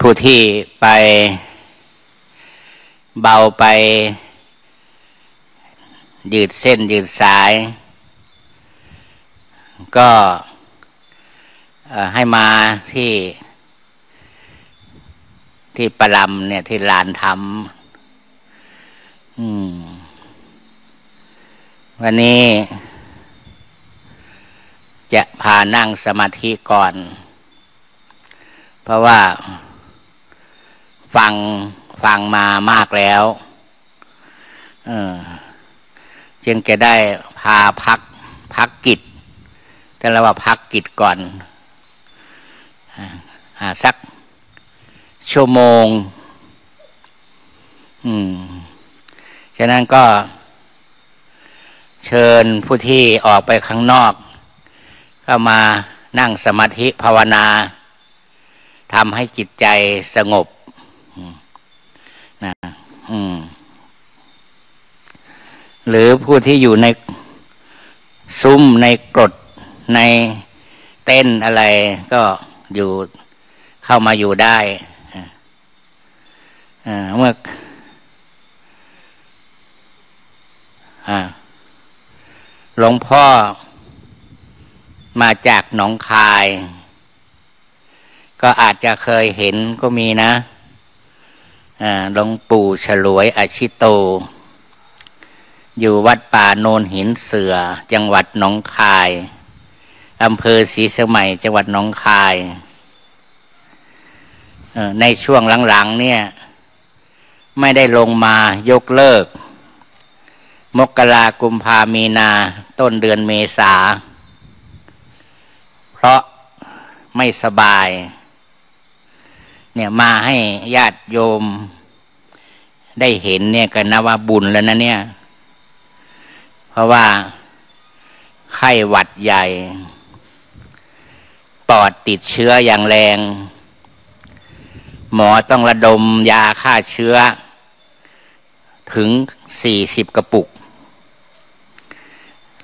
ผู้ที่ไปเบาไปยืดเส้นยืดสายก็ให้มาที่ประลำเนี่ยที่ลานธรรมวันนี้จะพานั่งสมาธิก่อนเพราะว่าฟังมามากแล้วจึงจะได้พาพักกิจแต่เราว่าพักกิจก่อนสักชั่วโมงฉะนั้นก็เชิญผู้ที่ออกไปข้างนอกเข้ามานั่งสมาธิภาวนาทำให้จิตใจสงบนะหรือผู้ที่อยู่ในซุ้มในกรดในเต้นอะไรก็อยู่เข้ามาอยู่ได้เมื่อหลวงพ่อมาจากหนองคายก็อาจจะเคยเห็นก็มีนะหลวงปู่ฉลวยอาชิโตอยู่วัดป่าโนนหินเสือจังหวัดหนองคายอำเภอศรีสะใหม่จังหวัดหนองคายในช่วงหลังๆเนี่ยไม่ได้ลงมายกเลิกมกรากุมภามีนาต้นเดือนเมษาเพราะไม่สบายเนี่ยมาให้ญาติโยมได้เห็นเนี่ยก็นับว่าบุญแล้วนะเนี่ยเพราะว่าไข้หวัดใหญ่ปอดติดเชื้ออย่างแรงหมอต้องระดมยาฆ่าเชื้อถึง40 กระปุก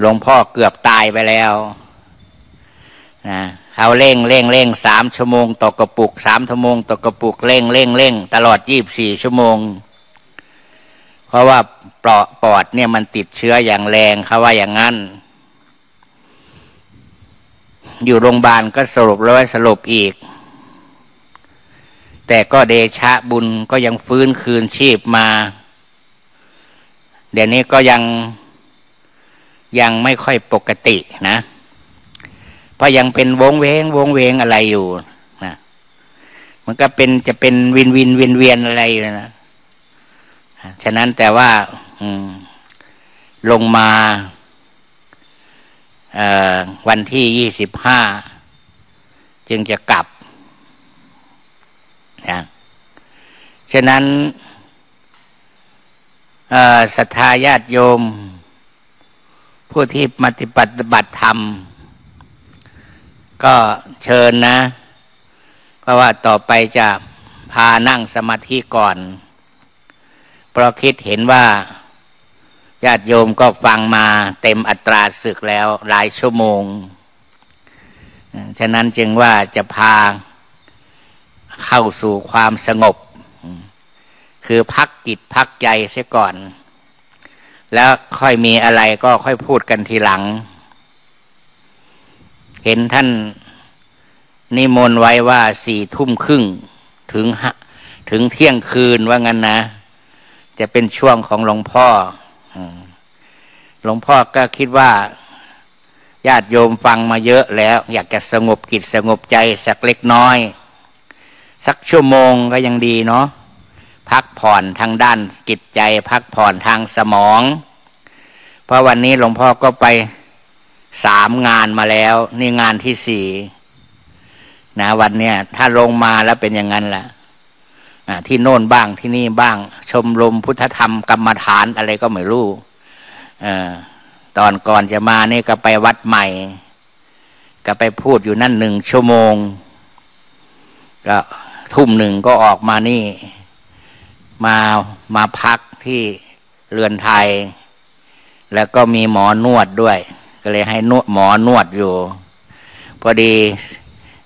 หลวงพ่อเกือบตายไปแล้วนะเขาเร่ง3 ชั่วโมงต่อกระปุก3 ชั่วโมงต่อกระปุกเร่งตลอด24 ชั่วโมงเพราะว่าปอดเนี่ยมันติดเชื้ออย่างแรงเขาว่าอย่างนั้นอยู่โรงพยาบาลก็สรุปอีกแต่ก็เดชะบุญก็ยังฟื้นคืนชีพมาเดี๋ยวนี้ก็ยังไม่ค่อยปกตินะเพราะยังเป็นวงเวงอะไรอยู่นะมันก็จะเป็นวินเวียนอะไรอยู่นะฉะนั้นแต่ว่าลงมาวันที่25จึงจะกลับนะฉะนั้นศรัทธาญาติโยมผู้ที่ปฏิบัติธรรมก็เชิญนะเพราะว่าต่อไปจะพานั่งสมาธิก่อนเพราะคิดเห็นว่าญาติโยมก็ฟังมาเต็มอัตราศึกแล้วหลายชั่วโมงฉะนั้นจึงว่าจะพาเข้าสู่ความสงบคือพักจิตพักใจเสียก่อนแล้วค่อยมีอะไรก็ค่อยพูดกันทีหลังเห็นท่านนิมนต์ไว้ว่า22:30ถึงเที่ยงคืนว่างั้นนะจะเป็นช่วงของหลวงพ่อหลวงพ่อก็คิดว่าญาติโยมฟังมาเยอะแล้วอยากจะสงบจิตสงบใจสักเล็กน้อยสักชั่วโมงก็ยังดีเนาะพักผ่อนทางด้านจิตใจพักผ่อนทางสมองเพราะวันนี้หลวงพ่อก็ไป3 งานมาแล้วนี่งานที่4นะวันเนี้ยถ้าลงมาแล้วเป็นอย่างนั้นแหละที่โน่นบ้างที่นี่บ้างชมรมพุทธธรรมกรรมฐานอะไรก็ไม่รู้ตอนก่อนจะมานี่ก็ไปวัดใหม่ก็ไปพูดอยู่นั่น1 ชั่วโมงก็ทุ่ม 1ก็ออกมานี่มาพักที่เรือนไทยแล้วก็มีหมอนวดด้วยก็เลยให้หมอนวดอยู่พอดี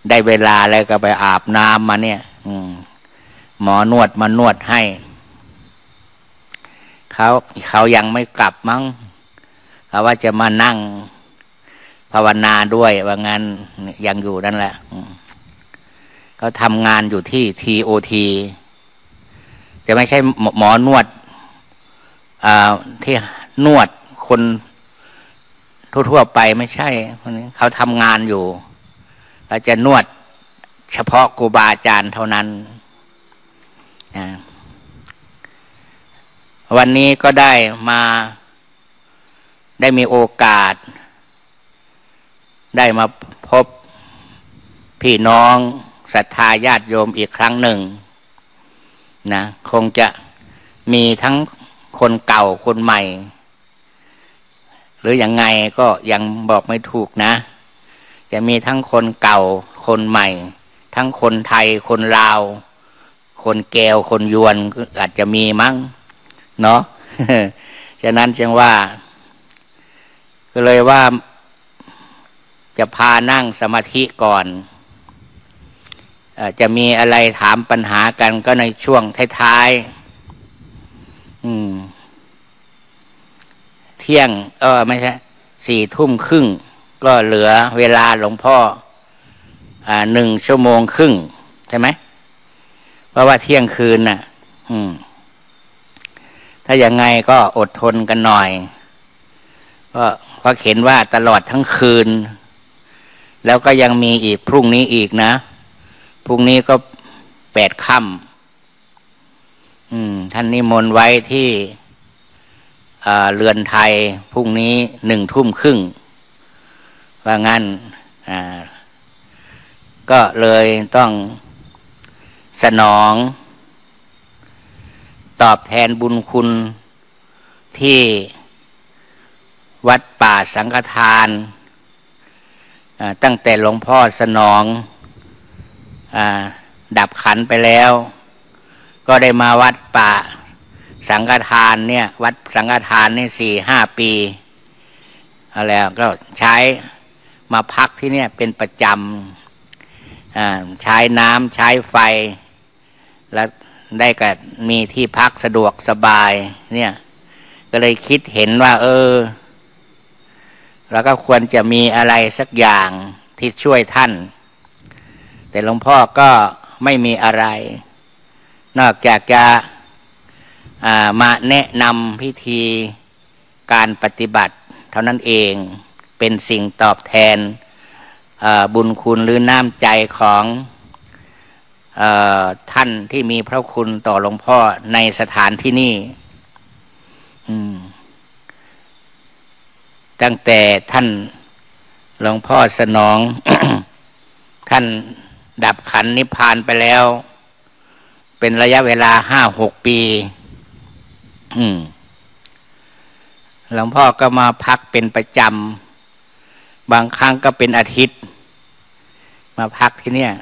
ได้เวลาแล้วก็ไปอาบน้ำมาเนี่ย หมอนวดมานวดให้เขายังไม่กลับมั้งเขาว่าจะมานั่งภาวนาด้วยว่างั้นยังอยู่นั่นแหละเขาทำงานอยู่ที่ TOT จะไม่ใช่หมอนวดที่นวดคนทั่วๆไปไม่ใช่เขาทำงานอยู่แล้วจะนวดเฉพาะครูบาอาจารย์เท่านั้นนะวันนี้ก็ได้มาได้มีโอกาสได้มาพบพี่น้องศรัทธาญาติโยมอีกครั้งหนึ่งนะคงจะมีทั้งคนเก่าคนใหม่หรือยังไงก็ยังบอกไม่ถูกนะจะมีทั้งคนเก่าคนใหม่ทั้งคนไทยคนลาวคนแก้วคนยวนอาจจะมีมั้งเนาะ ฉะนั้นจึงว่าก็เลยว่าจะพานั่งสมาธิก่อนจะมีอะไรถามปัญหากันก็ในช่วงท้ายๆเที่ยงไม่ใช่4 ทุ่มครึ่งก็เหลือเวลาหลวงพ่อ1 ชั่วโมงครึ่งใช่ไหมเพราะว่าเที่ยงคืนน่ะถ้าอย่างไงก็อดทนกันหน่อยก็เพราะเห็นว่าตลอดทั้งคืนแล้วก็ยังมีอีกพรุ่งนี้อีกนะพรุ่งนี้ก็8 ค่ำท่านนิมนต์ไว้ที่เรือนไทยพรุ่งนี้ 1 ทุ่มครึ่งว่างั้นก็เลยต้องสนองตอบแทนบุญคุณที่วัดป่าสังฆทานตั้งแต่หลวงพ่อสนองดับขันไปแล้วก็ได้มาวัดป่าสังฆทานเนี่ยวัดสังฆทานนี่4-5 ปีแล้วก็ใช้มาพักที่เนี่ยเป็นประจำใช้น้ำใช้ไฟและได้ก็มีที่พักสะดวกสบายเนี่ยก็เลยคิดเห็นว่าเราก็ควรจะมีอะไรสักอย่างที่ช่วยท่านแต่หลวงพ่อก็ไม่มีอะไรนอกจากจะมาแนะนำพิธีการปฏิบัติเท่านั้นเองเป็นสิ่งตอบแทนบุญคุณหรือน้ำใจของท่านที่มีพระคุณต่อหลวงพ่อในสถานที่นี่ตั้งแต่ท่านหลวงพ่อสนอง ท่านดับขันนิพพานไปแล้วเป็นระยะเวลา 5-6 ปีหลวงพ่อก็มาพักเป็นประจำบางครั้งก็เป็นอาทิตย์มาพักที่เนี่ย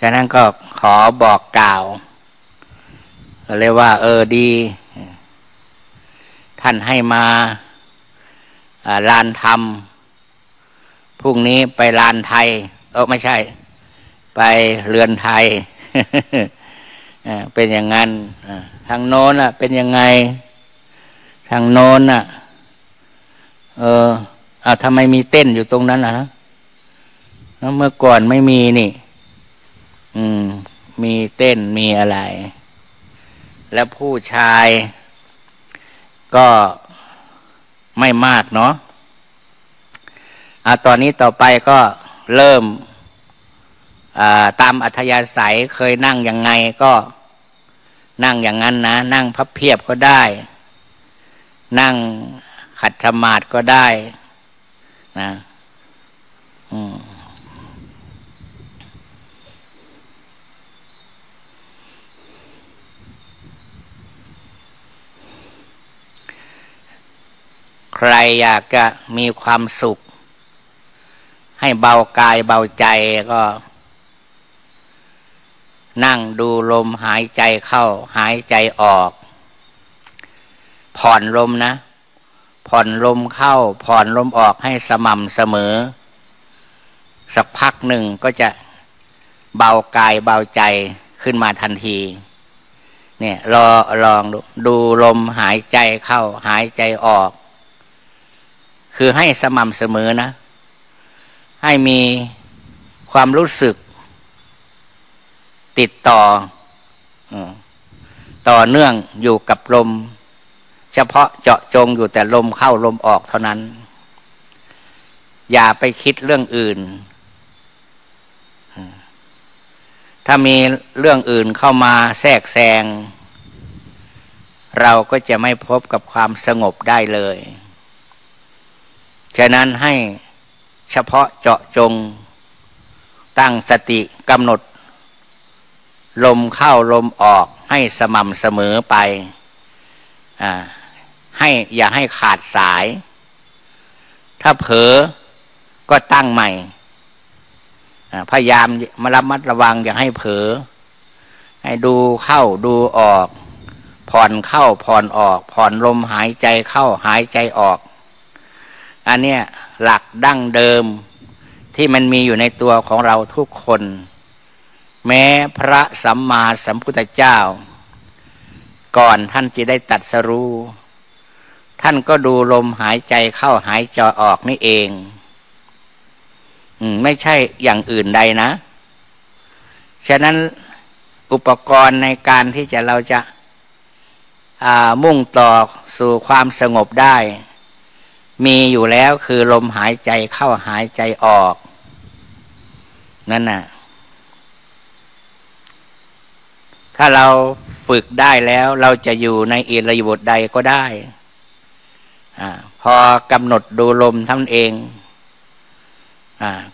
ฉะนั้นก็ขอบอกกล่าวก็เลยว่าดีท่านให้มาลานธรรมพรุ่งนี้ไปลานไทยไม่ใช่ไปเรือนไทย เป็นอย่างนั้นทางโน้นอ่ะเป็นยังไงทางโน้นอ่ะทำไมมีเต้นอยู่ตรงนั้นล่ะนะเมื่อก่อนไม่มีนี่มีเต้นมีอะไรแล้วผู้ชายก็ไม่มากเนาะตอนนี้ต่อไปก็เริ่มตามอัธยาศัยเคยนั่งยังไงก็นั่งอย่างนั้นนะนั่งพับเพียบก็ได้นั่งขัดสมาธิก็ได้นะใครอยากจะมีความสุขให้เบากายเบาใจก็นั่งดูลมหายใจเข้าหายใจออกผ่อนลมนะผ่อนลมเข้าผ่อนลมออกให้สม่ำเสมอสักพักหนึ่งก็จะ เบากายเบาใจขึ้นมาทันทีเนี่ยลองดูลมหายใจเข้าหายใจออกคือให้สม่ำเสมอนะให้มีความรู้สึกติดต่อต่อเนื่องอยู่กับลมเฉพาะเจาะจงอยู่แต่ลมเข้าลมออกเท่านั้นอย่าไปคิดเรื่องอื่นถ้ามีเรื่องอื่นเข้ามาแทรกแซงเราก็จะไม่พบกับความสงบได้เลยฉะนั้นให้เฉพาะเจาะจงตั้งสติกำหนดลมเข้าลมออกให้สม่ำเสมอไปให้อย่าให้ขาดสายถ้าเผลอก็ตั้งใหม่พยายามระมัดระวังอย่าให้เผลอให้ดูเข้าดูออกผ่อนเข้าผ่อนออกผ่อนลมหายใจเข้าหายใจออกอันเนี้ยหลักดั้งเดิมที่มันมีอยู่ในตัวของเราทุกคนแม้พระสัมมาสัมพุทธเจ้าก่อนท่านจะได้ตรัสรู้ท่านก็ดูลมหายใจเข้าหายใจออกนี่เองไม่ใช่อย่างอื่นใดนะฉะนั้นอุปกรณ์ในการที่จะเราจะมุ่งต่อสู่ความสงบได้มีอยู่แล้วคือลมหายใจเข้าหายใจออกนั่นน่ะถ้าเราฝึกได้แล้วเราจะอยู่ในอิริยาบถใดก็ได้พอกำหนดดูลมท่านเอง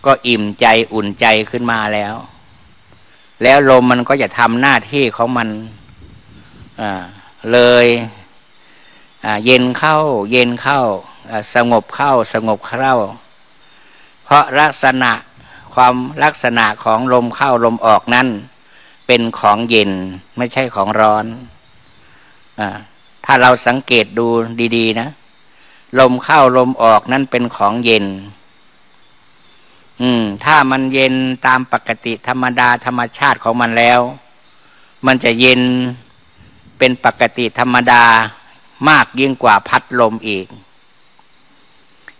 ก็อิ่มใจอุ่นใจขึ้นมาแล้วลมมันก็จะทำหน้าที่ของมันเลยเย็นเข้าเย็นเข้าสงบเข้าสงบเข้าเพราะลักษณะของลมเข้าลมออกนั้นเป็นของเย็นไม่ใช่ของร้อนถ้าเราสังเกตดูดีๆนะลมเข้าลมออกนั้นเป็นของเย็นถ้ามันเย็นตามปกติธรรมดาธรรมชาติของมันแล้วมันจะเย็นเป็นปกติธรรมดามากยิ่งกว่าพัดลมอีก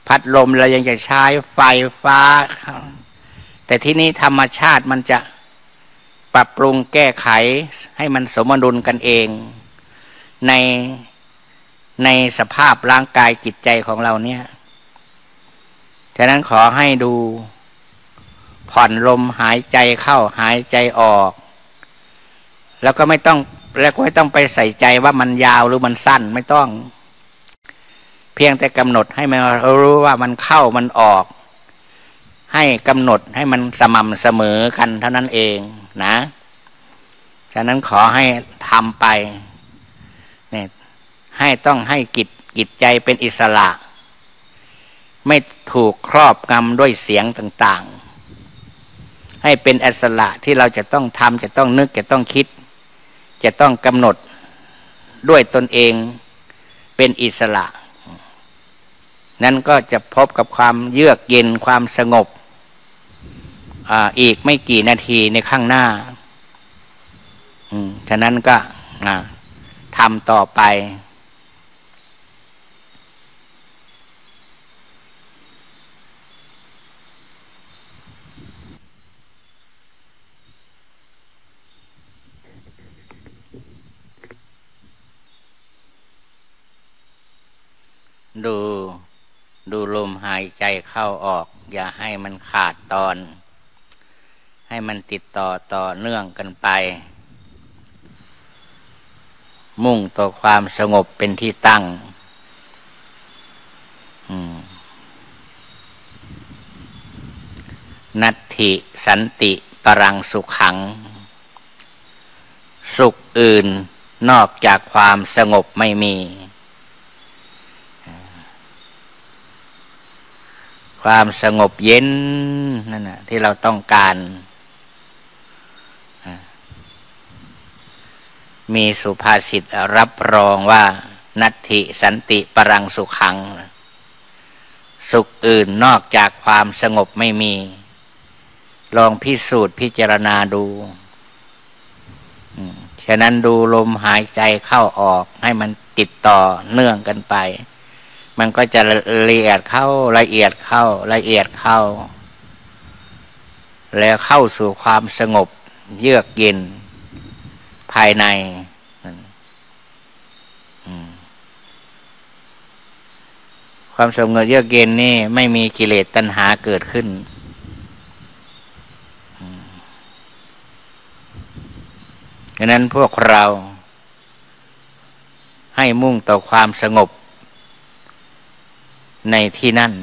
พัดลมเรายังจะใช้ไฟฟ้าแต่ที่นี้ธรรมชาติมันจะปรับปรุงแก้ไขให้มันสมดุลกันเองในสภาพร่างกายจิตใจของเราเนี่ยฉะนั้นขอให้ดูผ่อนลมหายใจเข้าหายใจออกแล้วก็ไม่ต้องไปใส่ใจว่ามันยาวหรือมันสั้นไม่ต้องเพียงแต่กำหนดให้มันรู้ว่ามันเข้ามันออกให้กำหนดให้มันสม่ำเสมอกันเท่านั้นเองนะฉะนั้นขอให้ทำไปเนี่ยให้ต้องให้จิตใจเป็นอิสระไม่ถูกครอบงำด้วยเสียงต่างๆให้เป็นอิสระที่เราจะต้องทำจะต้องนึกจะต้องคิดจะต้องกำหนดด้วยตนเองเป็นอิสระนั้นก็จะพบกับความเยือกเย็นความสงบอีกไม่กี่นาทีในข้างหน้าฉะนั้นก็ทำต่อไปดูลมหายใจเข้าออกอย่าให้มันขาดตอนให้มันติดต่อเนื่องกันไปมุ่งต่อความสงบเป็นที่ตั้งนัตถิสันติปรังสุขังสุขอื่นนอกจากความสงบไม่มีความสงบเย็นนั่นน่ะที่เราต้องการมีสุภาษิตรับรองว่านัตถิสันติปรังสุขังสุขอื่นนอกจากความสงบไม่มี ลองพิสูจน์พิจารณาดูฉะนั้นดูลมหายใจเข้าออกให้มันติดต่อเนื่องกันไปมันก็จะละเอียดเข้าละเอียดเข้าละเอียดเข้าแล้วเข้าสู่ความสงบเยือกเย็นภายในความสงบเยือกเย็นนี่ไม่มีกิเลสตัณหาเกิดขึ้นดังนั้นพวกเราให้มุ่งต่อความสงบในที่นั่น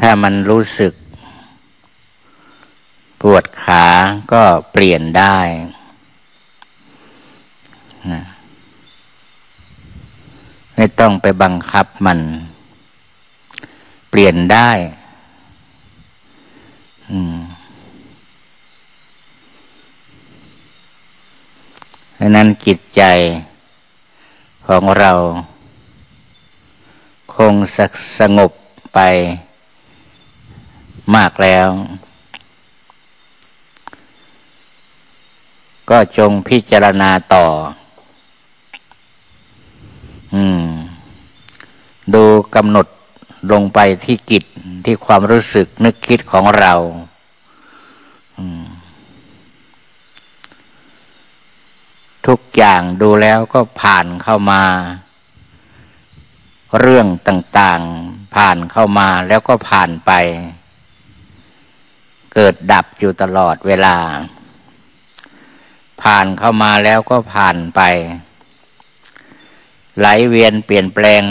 ถ้ามันรู้สึกปวดขาก็เปลี่ยนได้นะไม่ต้องไปบังคับมันเปลี่ยนได้เพราะนั้นจิตใจของเราคงสงบไปมากแล้วก็จงพิจารณาต่อดูกำหนดลงไปที่จิตที่ความรู้สึกนึกคิดของเราทุกอย่างดูแล้วก็ผ่านเข้ามาเรื่องต่างๆผ่านเข้ามาแล้วก็ผ่านไปเกิดดับอยู่ตลอดเวลาผ่านเข้ามาแล้วก็ผ่านไปไหลเวียนเปลี่ยนแปลง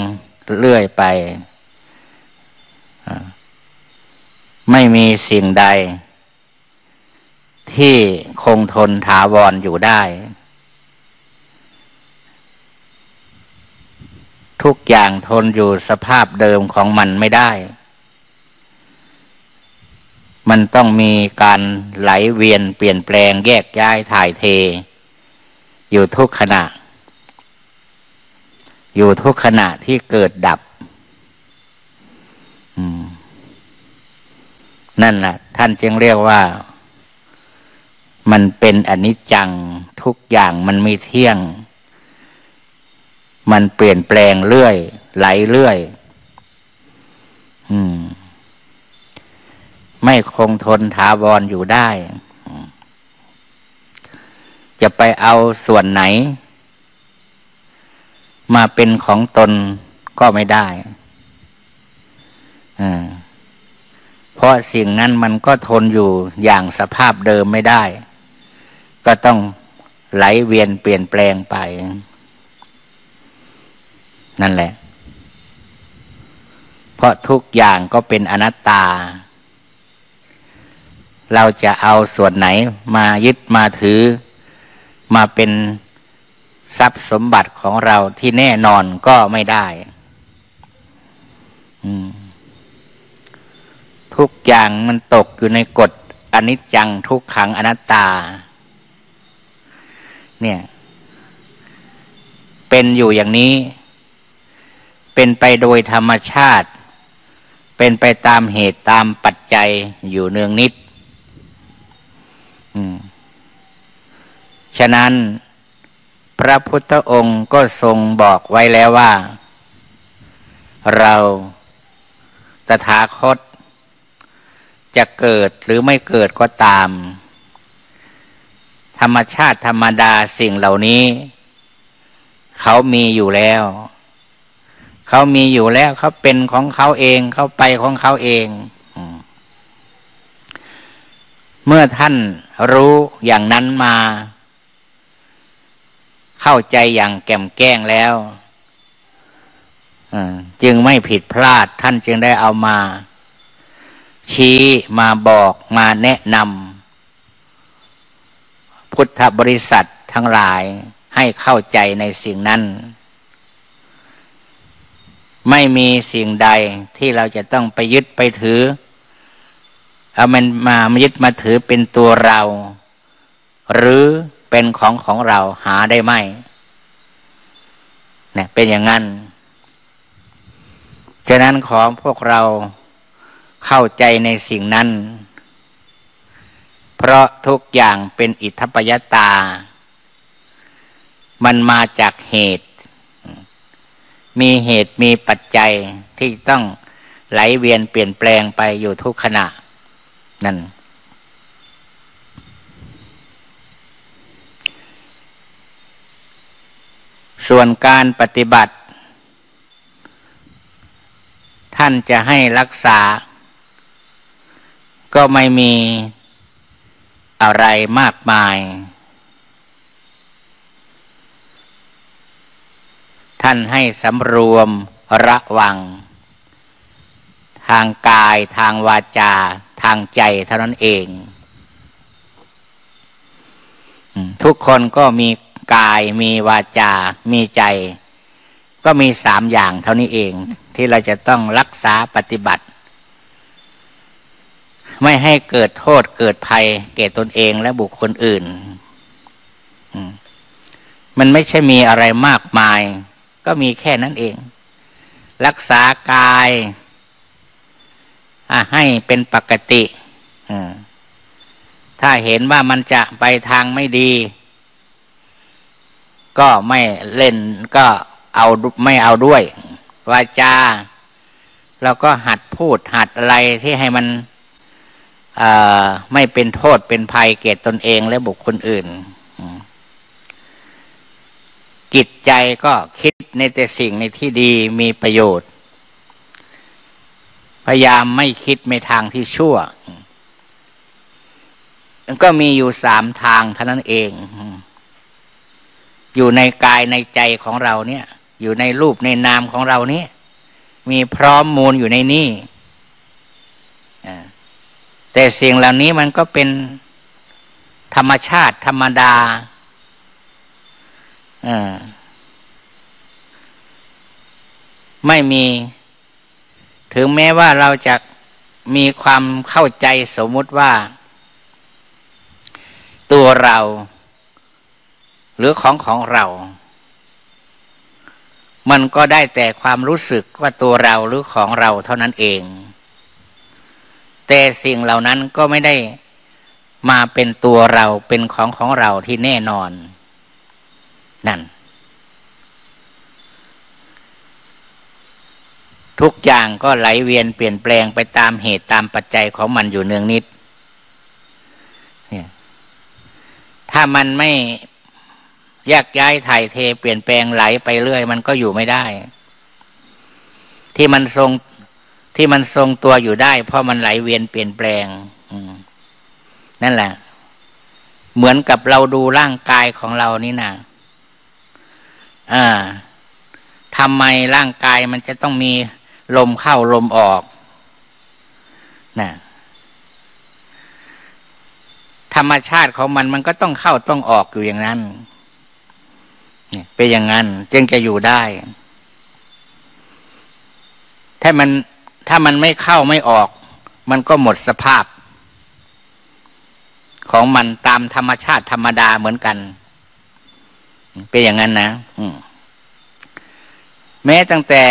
เรื่อยไปไม่มีสิ่งใดที่คงทนถาวรอยู่ได้ทุกอย่างทนอยู่สภาพเดิมของมันไม่ได้มันต้องมีการไหลเวียนเปลี่ยนแปลงแยกย้ายถ่ายเทอยู่ทุกขณะที่เกิดดับนั่นแหละท่านจึงเรียกว่ามันเป็นอนิจจังทุกอย่างมันไม่เที่ยงมันเปลี่ยนแปลงเรื่อยไหลเรื่อยไม่คงทนถาวรอยู่ได้จะไปเอาส่วนไหนมาเป็นของตนก็ไม่ได้เพราะสิ่งนั้นมันก็ทนอยู่อย่างสภาพเดิมไม่ได้ก็ต้องไหลเวียนเปลี่ยนแปลงไปนั่นแหละเพราะทุกอย่างก็เป็นอนัตตาเราจะเอาส่วนไหนมายึดมาถือมาเป็นทรัพย์สมบัติของเราที่แน่นอนก็ไม่ได้ทุกอย่างมันตกอยู่ในกฎอนิจจังทุกขังอนัตตาเนี่ยเป็นอยู่อย่างนี้เป็นไปโดยธรรมชาติเป็นไปตามเหตุตามปัจจัยอยู่เนืองนิดฉะนั้นพระพุทธองค์ก็ทรงบอกไว้แล้วว่าเราตถาคตจะเกิดหรือไม่เกิดก็ตามธรรมชาติธรรมดาสิ่งเหล่านี้เขามีอยู่แล้วเขาเป็นของเขาเองเขาไปของเขาเองเมื่อท่านรู้อย่างนั้นมาเข้าใจอย่างแจ่มแจ้งแล้วจึงไม่ผิดพลาดท่านจึงได้เอามาชี้มาบอกมาแนะนำพุทธบริษัททั้งหลายให้เข้าใจในสิ่งนั้น ไม่มีสิ่งใดที่เราจะต้องไปยึดไปถือเอามันมายึดมาถือเป็นตัวเราหรือเป็นของเราหาได้ไหมเนี่ยเป็นอย่างนั้นฉะนั้นขอพวกเราเข้าใจในสิ่งนั้นเพราะทุกอย่างเป็นอิทธัปปยตามันมาจากเหตุมีเหตุมีปัจจัยที่ต้องไหลเวียนเปลี่ยนแปลงไปอยู่ทุกขณะนั่นส่วนการปฏิบัติท่านจะให้รักษาก็ไม่มีอะไรมากมายท่านให้สำรวมระวังทางกายทางวาจาทางใจเท่านั้นเองทุกคนก็มีกายมีวาจามีใจก็มีสามอย่างเท่านี้เองที่เราจะต้องรักษาปฏิบัติไม่ให้เกิดโทษเกิดภัยแก่ตนเองและบุคคลอื่นมันไม่ใช่มีอะไรมากมายก็มีแค่นั้นเองรักษากายให้เป็นปกติถ้าเห็นว่ามันจะไปทางไม่ดีก็ไม่เล่นก็เอาไม่เอาด้วยวาจาเราก็หัดพูดหัดอะไรที่ให้มันไม่เป็นโทษเป็นภัยแก่ตนเองและบุคคลอื่นจิตใจก็คิดในแต่สิ่งในที่ดีมีประโยชน์พยายามไม่คิดในทางที่ชั่วก็มีอยู่สามทางเท่านั้นเองอยู่ในกายในใจของเราเนี่ยอยู่ในรูปในนามของเราเนี่ยมีพร้อมมูลอยู่ในนี้แต่สิ่งเหล่านี้มันก็เป็นธรรมชาติธรรมดาไม่มีถึงแม้ว่าเราจะมีความเข้าใจสมมุติว่าตัวเราหรือของเรามันก็ได้แต่ความรู้สึกว่าตัวเราหรือของเราเท่านั้นเองแต่สิ่งเหล่านั้นก็ไม่ได้มาเป็นตัวเราเป็นของเราที่แน่นอนนั่นทุกอย่างก็ไหลเวียนเปลี่ยนแปลงไปตามเหตุตามปัจจัยของมันอยู่เนืองนิดเนี่ยถ้ามันไม่แยกย้ายถ่ายเทเปลี่ยนแปลงไหลไปเรื่อยมันก็อยู่ไม่ได้ที่มันทรงตัวอยู่ได้เพราะมันไหลเวียนเปลี่ยนแปลงนั่นแหละเหมือนกับเราดูร่างกายของเรานี่นะทำไมร่างกายมันจะต้องมีลมเข้าลมออกนะธรรมชาติของมันก็ต้องเข้าต้องออกอยู่อย่างนั้นเป็นอย่างนั้นจึงจะอยู่ได้ถ้ามันไม่เข้าไม่ออกมันก็หมดสภาพของมันตามธรรมชาติธรรมดาเหมือนกันเป็นอย่างนั้นนะแม้ตั้งแต่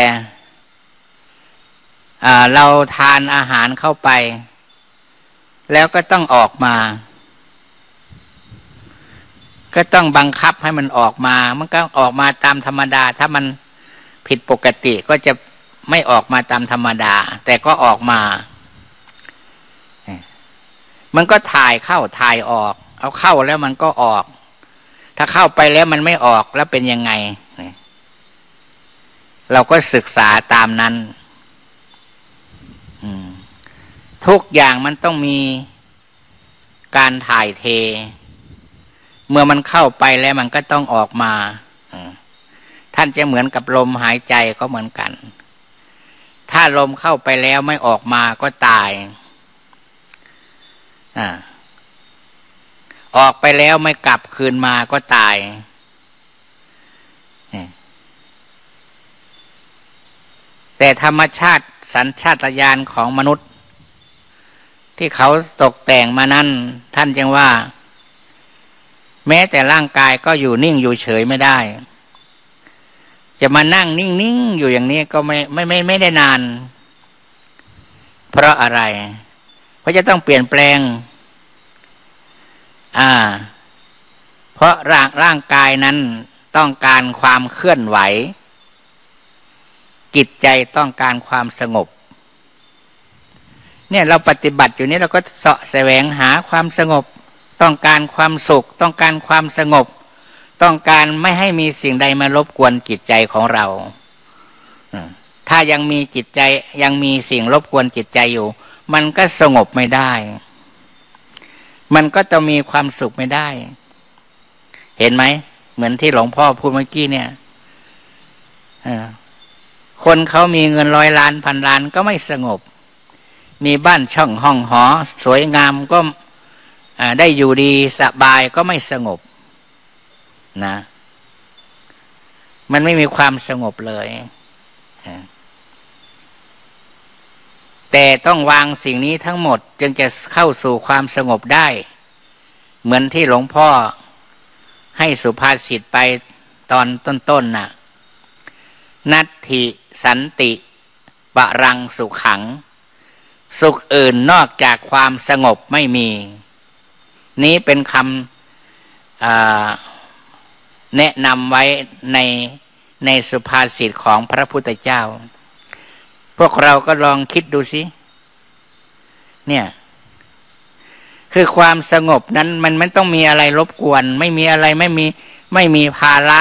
เราทานอาหารเข้าไปแล้วก็ต้องออกมาก็ต้องบังคับให้มันออกมามันก็ออกมาตามธรรมดาถ้ามันผิดปกติก็จะไม่ออกมาตามธรรมดาแต่ก็ออกมามันก็ถ่ายเข้าถ่ายออกเอาเข้าแล้วมันก็ออกถ้าเข้าไปแล้วมันไม่ออกแล้วเป็นยังไงเราก็ศึกษาตามนั้นทุกอย่างมันต้องมีการถ่ายเทเมื่อมันเข้าไปแล้วมันก็ต้องออกมาท่านจะเหมือนกับลมหายใจก็เหมือนกันถ้าลมเข้าไปแล้วไม่ออกมาก็ตายออกไปแล้วไม่กลับคืนมาก็ตาย แต่ธรรมชาติสัญชาตญาณของมนุษย์ที่เขาตกแต่งมานั้นท่านจึงว่าแม้แต่ร่างกายก็อยู่นิ่งอยู่เฉยไม่ได้จะมานั่งนิ่งๆอยู่อย่างนี้ก็ไม่ได้นานเพราะอะไรเพราะจะต้องเปลี่ยนแปลงเพราะร่างกายนั้นต้องการความเคลื่อนไหวจิตใจต้องการความสงบเนี่ยเราปฏิบัติอยู่นี้เราก็เสาะแสวงหาความสงบต้องการความสุขต้องการความสงบต้องการไม่ให้มีสิ่งใดมารบกวนจิตใจของเราถ้ายังมีจิตใจยังมีสิ่งรบกวนจิตใจอยู่มันก็สงบไม่ได้มันก็จะมีความสุขไม่ได้เห็นไหมเหมือนที่หลวงพ่อพูดเมื่อกี้เนี่ยคนเขามีเงิน100 ล้าน1,000 ล้านก็ไม่สงบมีบ้านช่องห้องหอสวยงามก็ได้อยู่ดีสบายก็ไม่สงบนะมันไม่มีความสงบเลยแต่ต้องวางสิ่งนี้ทั้งหมดจึงจะเข้าสู่ความสงบได้เหมือนที่หลวงพ่อให้สุภาษิตไปตอนต้นๆน่ะนัตถิสันติปรังสุขังสุขอื่นนอกจากความสงบไม่มีนี้เป็นคำแนะนำไว้ในสุภาษิตของพระพุทธเจ้าพวกเราก็ลองคิดดูสิเนี่ยคือความสงบนั้นมันไม่ต้องมีอะไรรบกวนไม่มีอะไรไม่มีภาระ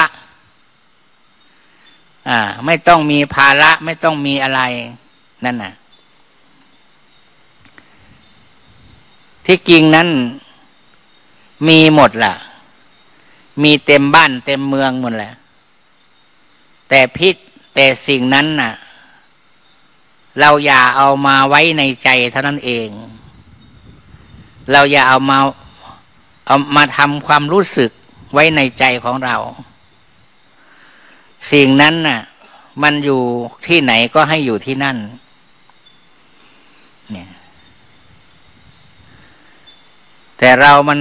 ไม่ต้องมีภาระไม่ต้องมีอะไรนั่นน่ะที่จริงนั้นมีหมดล่ะมีเต็มบ้านเต็มเมืองหมดแหละแต่สิ่งนั้นน่ะเราอย่าเอามาไว้ในใจเท่านั้นเองเราอย่าเอามาทำความรู้สึกไว้ในใจของเราสิ่งนั้นน่ะมันอยู่ที่ไหนก็ให้อยู่ที่นั่นเนี่ยแต่เรามัน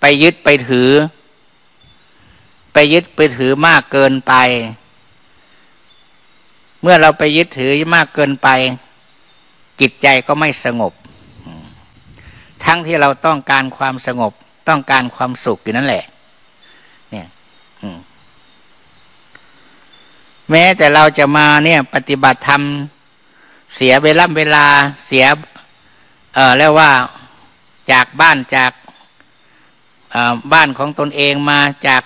ไปยึดไปถือมากเกินไปเมื่อเราไปยึดถือมากเกินไปจิตใจก็ไม่สงบทั้งที่เราต้องการความสงบต้องการความสุขอยู่นั่นแหละเนี่ยแม้แต่เราจะมาเนี่ยปฏิบัติธรรมเสียเวลาเสียแล้วว่าจากบ้านจากบ้านของตนเองมาจาก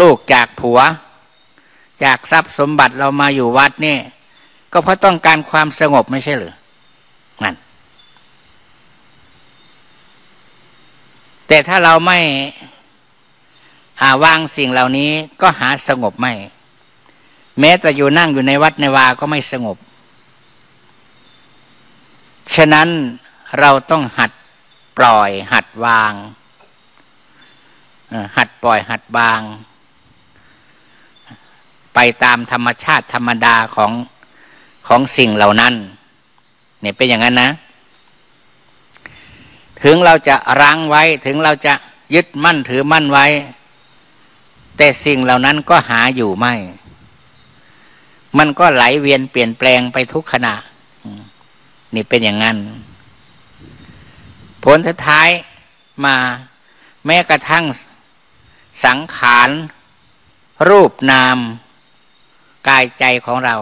ลูกจากผัวจากทรัพย์สมบัติเรามาอยู่วัดนี่ก็เพราะต้องการความสงบไม่ใช่หรือนั่นแต่ถ้าเราไม่วางสิ่งเหล่านี้ก็หาสงบไม่แม้แต่อยู่นั่งอยู่ในวัดในวาก็ไม่สงบฉะนั้นเราต้องหัดปล่อยหัดวางหัดปล่อยหัดวางไปตามธรรมชาติธรรมดาของสิ่งเหล่านั้นเนี่ยเป็นอย่างนั้นนะถึงเราจะรั้งไว้ถึงเราจะยึดมั่นถือมั่นไว้แต่สิ่งเหล่านั้นก็หาอยู่ไม่มันก็ไหลเวียนเปลี่ยนแปลงไปทุกขณะนี่เป็นอย่างนั้นผลสุดท้ายมาแม้กระทั่งสังขารรูปนามกายใจของเรา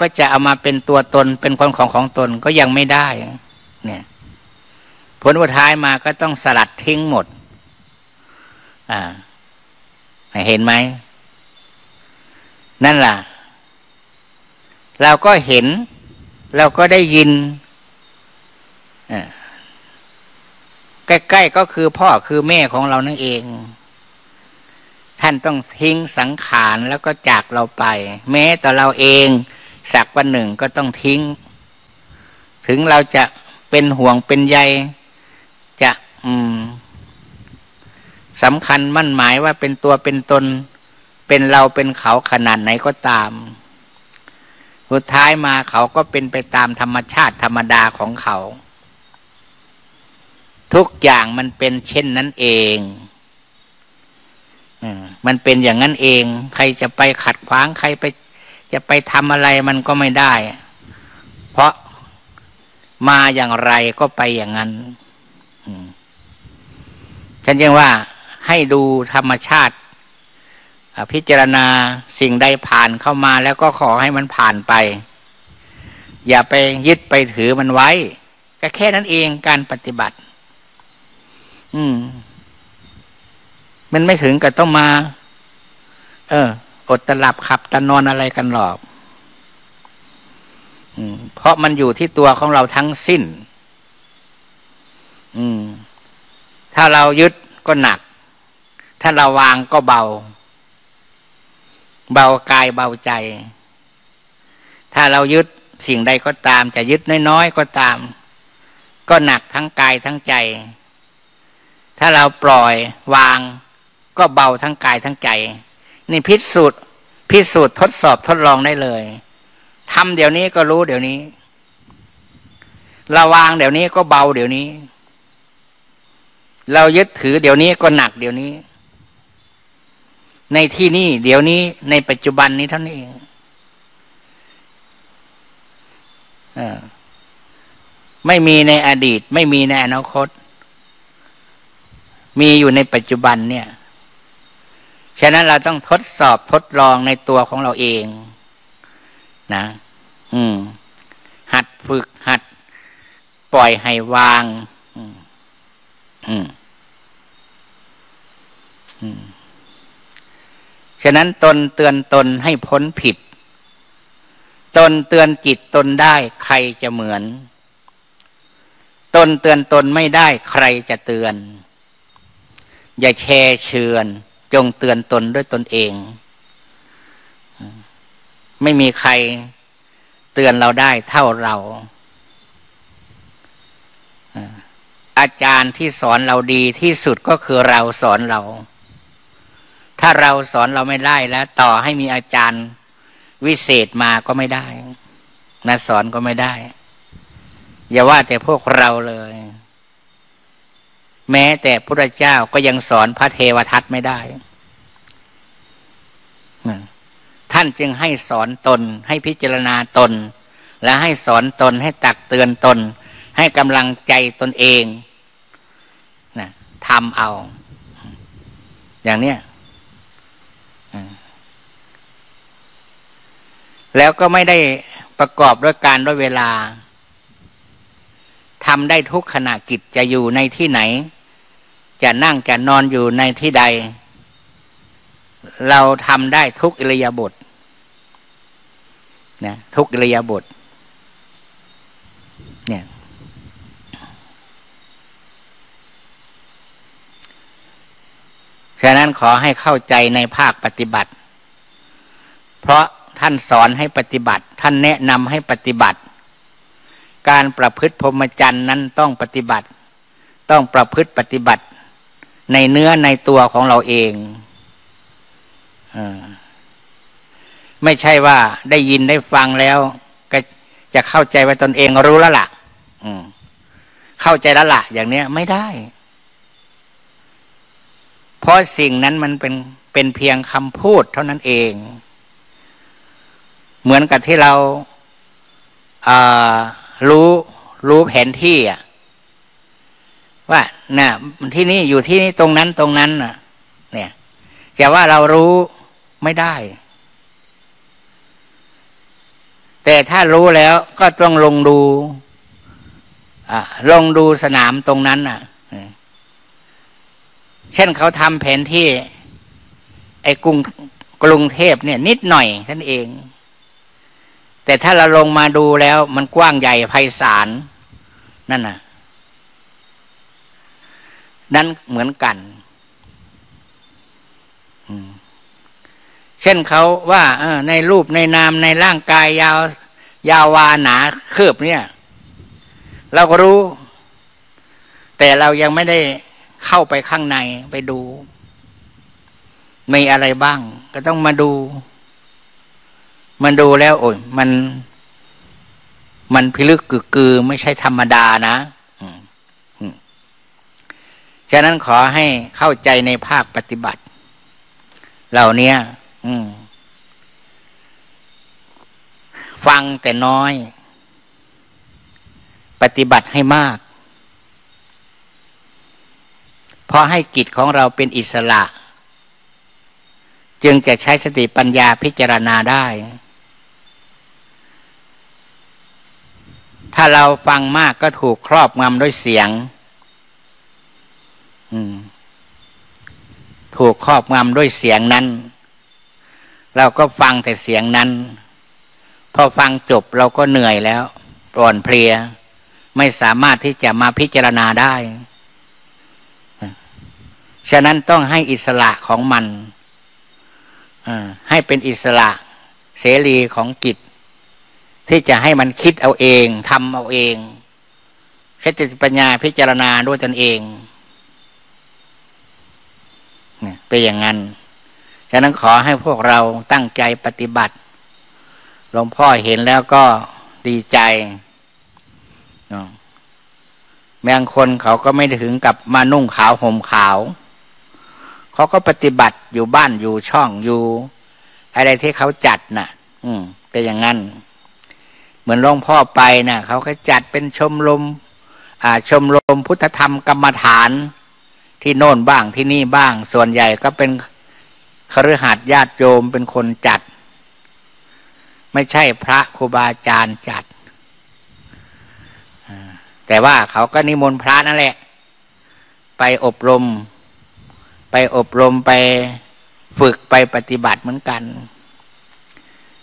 ก็จะเอามาเป็นตัวตนเป็นคนของตนก็ยังไม่ได้เนี่ยผลสุดท้ายมาก็ต้องสลัดทิ้งหมดเห็นไหมนั่นล่ะเราก็เห็นเราก็ได้ยินใกล้ๆก็คือพ่อคือแม่ของเรานั่นเองท่านต้องทิ้งสังขารแล้วก็จากเราไปแม้แต่เราเองสักวันหนึ่งก็ต้องทิ้งถึงเราจะเป็นห่วงเป็นใยจะสำคัญมั่นหมายว่าเป็นตัวเป็นตน เป็นเราเป็นเขาขนาดไหนก็ตามสุดท้ายมาเขาก็เป็นไปตามธรรมชาติธรรมดาของเขาทุกอย่างมันเป็นเช่นนั้นเองมันเป็นอย่างนั้นเองใครจะไปขัดขวางใครไปจะไปทำอะไรมันก็ไม่ได้เพราะมาอย่างไรก็ไปอย่างนั้นฉันจึงว่าให้ดูธรรมชาติพิจารณาสิ่งใดผ่านเข้ามาแล้วก็ขอให้มันผ่านไปอย่าไปยึดไปถือมันไว้ก็แค่นั้นเองการปฏิบัติมันไม่ถึงกับต้องมาอดตะหลับขับตะนอนอะไรกันหรอกเพราะมันอยู่ที่ตัวของเราทั้งสิ้นถ้าเรายึดก็หนักถ้าเราวางก็เบาเบากายเบาใจถ้าเรายึดสิ่งใดก็ตามจะยึดน้อยๆก็ตามก็หนักทั้งกายทั้งใจถ้าเราปล่อยวางก็เบาทั้งกายทั้งใจนี่พิสูจน์ทดสอบทดลองได้เลยทำเดี๋ยวนี้ก็รู้เดี๋ยวนี้ระวางเดี๋ยวนี้ก็เบาเดี๋ยวนี้เรายึดถือเดี๋ยวนี้ก็หนักเดี๋ยวนี้ในที่นี้เดี๋ยวนี้ในปัจจุบันนี้เท่านั้นเองไม่มีในอดีตไม่มีในอนาคตมีอยู่ในปัจจุบันเนี่ยฉะนั้นเราต้องทดสอบทดลองในตัวของเราเองนะหัดฝึกหัดปล่อยให้วางฉะนั้นตนเตือนตนให้พ้นผิดตนเตือนจิตตนได้ใครจะเหมือนตนเตือนตนไม่ได้ใครจะเตือนอย่าแช่เชือนจงเตือนตนด้วยตนเองไม่มีใครเตือนเราได้เท่าเราอาจารย์ที่สอนเราดีที่สุดก็คือเราสอนเราถ้าเราสอนเราไม่ได้แล้วต่อให้มีอาจารย์วิเศษมาก็ไม่ได้นะสอนก็ไม่ได้อย่าว่าแต่พวกเราเลยแม้แต่พระพุทธเจ้าก็ยังสอนพระเทวทัตไม่ได้ท่านจึงให้สอนตนให้พิจารณาตนและให้สอนตนให้ตักเตือนตนให้กำลังใจตนเองนะทำเอาอย่างเนี้ยแล้วก็ไม่ได้ประกอบด้วยการด้วยเวลาทำได้ทุกขณะกิจจะอยู่ในที่ไหนจะนั่งจะนอนอยู่ในที่ใดเราทำได้ทุกอิริยาบถนะทุกอิริยาบถเนี่ยฉะนั้นขอให้เข้าใจในภาคปฏิบัติเพราะท่านสอนให้ปฏิบัติท่านแนะนำให้ปฏิบัติการประพฤติพรหมจรรย์นั้นต้องปฏิบัติต้องประพฤติปฏิบัติในเนื้อในตัวของเราเองไม่ใช่ว่าได้ยินได้ฟังแล้วก็จะเข้าใจว่าตนเองรู้แล้วล่ะเข้าใจแล้วล่ะอย่างเนี้ยไม่ได้เพราะสิ่งนั้นมันเป็นเพียงคำพูดเท่านั้นเองเหมือนกับที่เรารู้แผนที่อ่ะว่าน่ะที่นี่อยู่ที่นี่ตรงนั้นตรงนั้นน่ะเนี่ยแต่ว่าเรารู้ไม่ได้แต่ถ้ารู้แล้วก็ต้องลงดูสนามตรงนั้นน่ะเช่นเขาทำแผนที่ไอ้กรุงเทพเนี่ยนิดหน่อยนั่นเองแต่ถ้าเราลงมาดูแล้วมันกว้างใหญ่ไพศาลนั่นน่ะนั้นเหมือนกันเช่นเขาว่าในรูปในนามในร่างกายยาววาหนาคืบเนี่ยเราก็รู้แต่เรายังไม่ได้เข้าไปข้างในไปดู มีอะไรบ้างก็ต้องมาดูแล้วโอ้ยมันพิลึกกึกกือไม่ใช่ธรรมดานะฉะนั้นขอให้เข้าใจในภาคปฏิบัติเหล่านี้ฟังแต่น้อยปฏิบัติให้มากเพราะให้กิจของเราเป็นอิสระจึงจะใช้สติปัญญาพิจารณาได้ถ้าเราฟังมากก็ถูกครอบงำด้วยเสียงถูกครอบงำด้วยเสียงนั้นเราก็ฟังแต่เสียงนั้นพอฟังจบเราก็เหนื่อยแล้วอ่อนเพลียไม่สามารถที่จะมาพิจารณาได้ฉะนั้นต้องให้อิสระของมันให้เป็นอิสระเสรีของจิตที่จะให้มันคิดเอาเองทำเอาเองใช้สติปัญญาพิจารณาด้วยตนเองเนี่ยเป็นอย่างนั้นฉะนั้นขอให้พวกเราตั้งใจปฏิบัติหลวงพ่อเห็นแล้วก็ดีใจบางคนเขาก็ไม่ถึงกับมานุ่งขาวห่มขาวเขาก็ปฏิบัติอยู่บ้านอยู่ช่องอยู่อะไรที่เขาจัดน่ะเป็นอย่างนั้นเหมือนหลวงพ่อไปน่ะเขาก็จัดเป็นชมรมพุทธธรรมกรรมฐานที่โน่นบ้างที่นี่บ้างส่วนใหญ่ก็เป็นคฤหัสถ์ญาติโยมเป็นคนจัดไม่ใช่พระครูบาอาจารย์จัดแต่ว่าเขาก็นิมนต์พระนั่นแหละไปอบรมไปฝึกไปปฏิบัติเหมือนกัน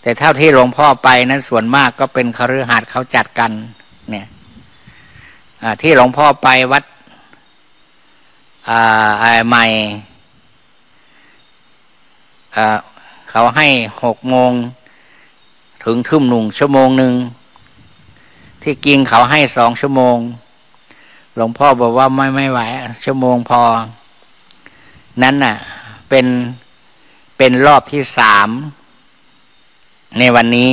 แต่เท่าที่หลวงพ่อไปนั้นส่วนมากก็เป็นคฤหัสถ์เขาจัดกันเนี่ยที่หลวงพ่อไปวัดใหม่เขาให้6 โมงถึง1 ทุ่ม1 ชั่วโมงที่กินเขาให้2 ชั่วโมงหลวงพ่อบอกว่าไม่ไหว1 ชั่วโมงพอนั้นน่ะเป็นรอบที่3ในวันนี้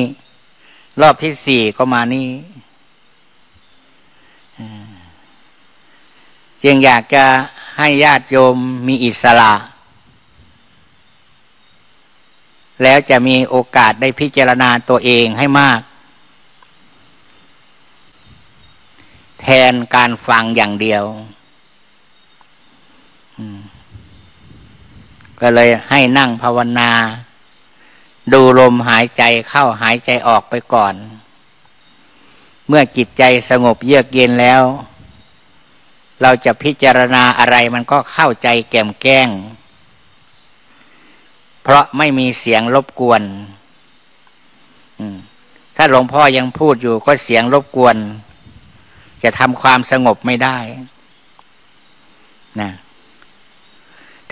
รอบที่4ก็มานี่จึงอยากจะให้ญาติโยมมีอิสระแล้วจะมีโอกาสได้พิจารณาตัวเองให้มากแทนการฟังอย่างเดียวก็เลยให้นั่งภาวนาดูลมหายใจเข้าหายใจออกไปก่อนเมื่อจิตใจสงบเยือกเย็นแล้วเราจะพิจารณาอะไรมันก็เข้าใจแก่มแก้งเพราะไม่มีเสียงรบกวนถ้าหลวงพ่อยังพูดอยู่ก็เสียงรบกวนจะทำความสงบไม่ได้นะ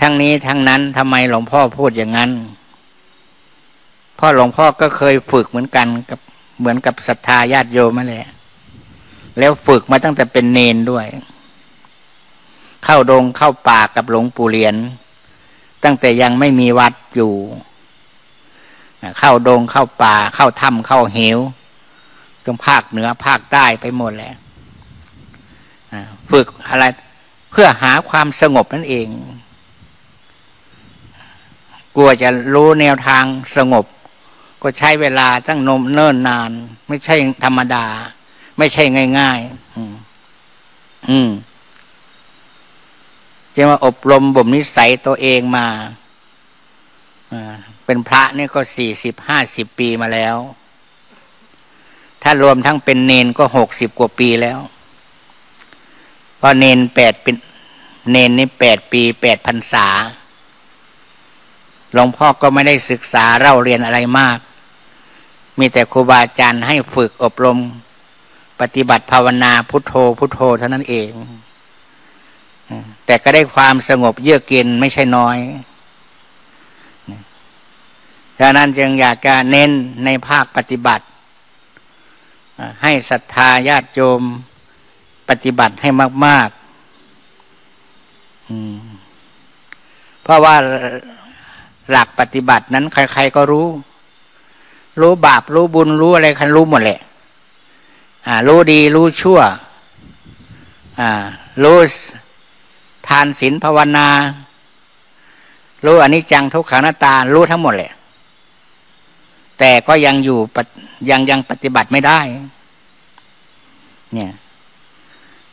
ทั้งนี้ทั้งนั้นทำไมหลวงพ่อพูดอย่างนั้นพ่อหลวงพ่อก็เคยฝึกเหมือนกันกับเหมือนกับศรัทธาญาติโยมนั่นแหละแล้วฝึกมาตั้งแต่เป็นเนนด้วยเข้าดงเข้าป่ากับหลวงปู่เหรียญตั้งแต่ยังไม่มีวัดอยู่เข้าดงเข้าป่าเข้าถ้ำเข้าเหวจนภาคเหนือภาคใต้ไปหมดแหละฝึกอะไรเพื่อหาความสงบนั่นเองกลัวจะรู้แนวทางสงบก็ใช้เวลาตั้งเนิ่นนานไม่ใช่ธรรมดาไม่ใช่ง่ายๆจะมาอบรมบ่มนิสัยตัวเองมาเป็นพระนี่ก็40-50 ปีมาแล้วถ้ารวมทั้งเป็นเนนก็60 กว่าปีแล้วเพราะเนนนี่8 ปี8 พรรษาหลวงพ่อก็ไม่ได้ศึกษาเล่าเรียนอะไรมากมีแต่ครูบาอาจารย์ให้ฝึกอบรมปฏิบัติภาวนาพุทโธพุทโธเท่านั้นเองแต่ก็ได้ความสงบเยือกเย็นไม่ใช่น้อยฉะนั้นจึงอยากจะเน้นในภาคปฏิบัติให้ศรัทธาญาติโยมปฏิบัติให้มากๆเพราะว่า หลักปฏิบัตินั้นใครๆก็รู้บาปรู้บุญรู้อะไรคันรู้หมดแหละรู้ดีรู้ชั่วรู้ทานศีลภาวนารู้อนิจจังทุกขังอนัตตารู้ทั้งหมดแหละแต่ก็ยังอยู่ยังปฏิบัติไม่ได้เนี่ย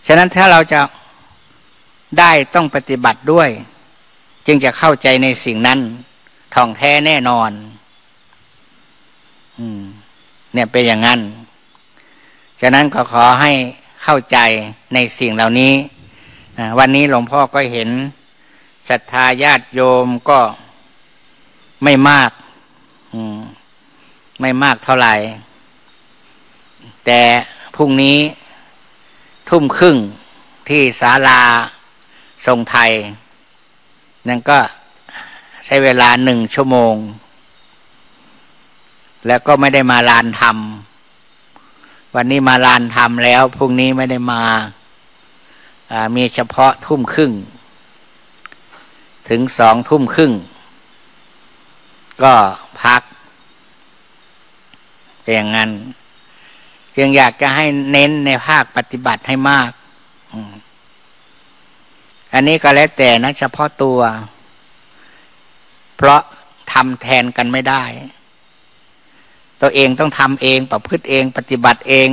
ฉะนั้นถ้าเราจะได้ต้องปฏิบัติด้วยจึงจะเข้าใจในสิ่งนั้นท่องแท้แน่นอนเนี่ยเป็นอย่างนั้นฉะนั้นก็ขอให้เข้าใจในสิ่งเหล่านี้วันนี้หลวงพ่อก็เห็นศรัทธาญาติโยมก็ไม่มากเท่าไหร่แต่พรุ่งนี้ 20:30 ที่ศาลาทรงไทยนั่นก็ใช้เวลา1 ชั่วโมงแล้วก็ไม่ได้มาลานธรรมวันนี้มาลานธรรมแล้วพรุ่งนี้ไม่ได้มามีเฉพาะ 20:30 ถึง 20:30 ก็พักอย่างนั้นจึงอยากจะให้เน้นในภาคปฏิบัติให้มากอันนี้ก็แล้วแต่นะเฉพาะตัวเพราะทำแทนกันไม่ได้ตัวเองต้องทำเองประพฤติเองปฏิบัติเอง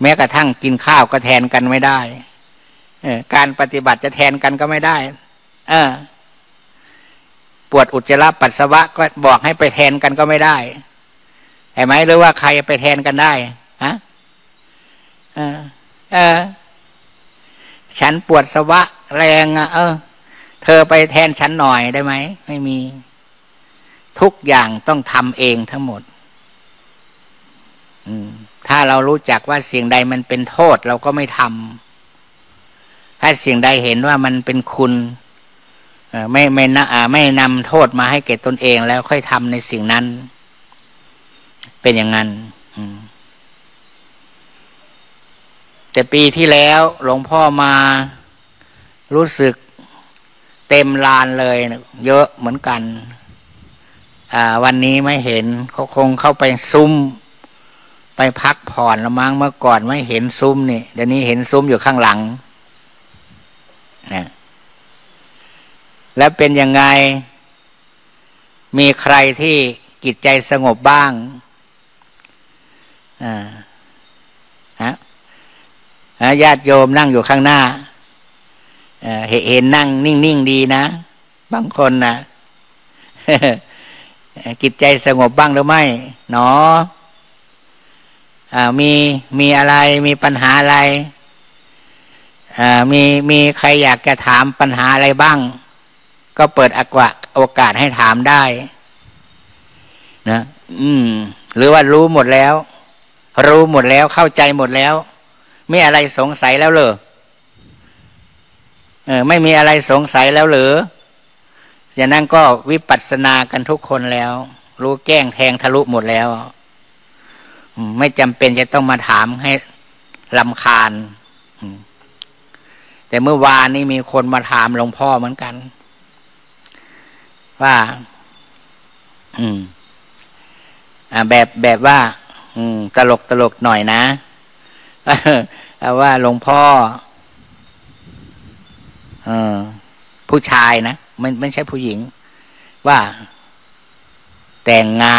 แม้กระทั่งกินข้าวก็แทนกันไม่ได้การปฏิบัติจะแทนกันก็ไม่ได้ปวดอุจจาระปัสสาวะก็บอกให้ไปแทนกันก็ไม่ได้เห็นไหมหรือว่าใครไปแทนกันได้ฮะฉันปวดสวะแรงเธอไปแทนฉันหน่อยได้ไหมไม่มีทุกอย่างต้องทำเองทั้งหมดถ้าเรารู้จักว่าสิ่งใดมันเป็นโทษเราก็ไม่ทำถ้าสิ่งใดเห็นว่ามันเป็นคุณไม่นำโทษมาให้แก่ตนเองแล้วค่อยทำในสิ่งนั้นเป็นอย่างนั้นแต่ปีที่แล้วหลวงพ่อมารู้สึกเต็มลานเลยเยอะเหมือนกันวันนี้ไม่เห็นเขาคงเข้าไปซุ้มไปพักผ่อนละมั้งเมื่อก่อนไม่เห็นซุ้มนี่เดี๋ยวนี้เห็นซุ้มอยู่ข้างหลังนะแล้วเป็นยังไงมีใครที่จิตใจสงบบ้างญาติโยมนั่งอยู่ข้างหน้าเห็นนั่งนิ่งๆดีนะบางคนนะ จิตใจสงบบ้างหรือไม่หนอมีอะไรมีปัญหาอะไรมีใครอยากจะถามปัญหาอะไรบ้างก็เปิดโอกาสให้ถามได้นะหรือว่ารู้หมดแล้วเข้าใจหมดแล้วไม่อะไรสงสัยแล้วเหรอไม่มีอะไรสงสัยแล้วหรืออย่างนั้นก็วิปัสสนากันทุกคนแล้วรู้แก้งแทงทะลุหมดแล้วไม่จำเป็นจะต้องมาถามให้รำคาญแต่เมื่อวานนี้มีคนมาถามหลวงพ่อเหมือนกันว่าแบบว่าตลกหน่อยนะว่าหลวงพ่อผู้ชายนะไม่ใช่ผู้หญิงว่าแต่งงา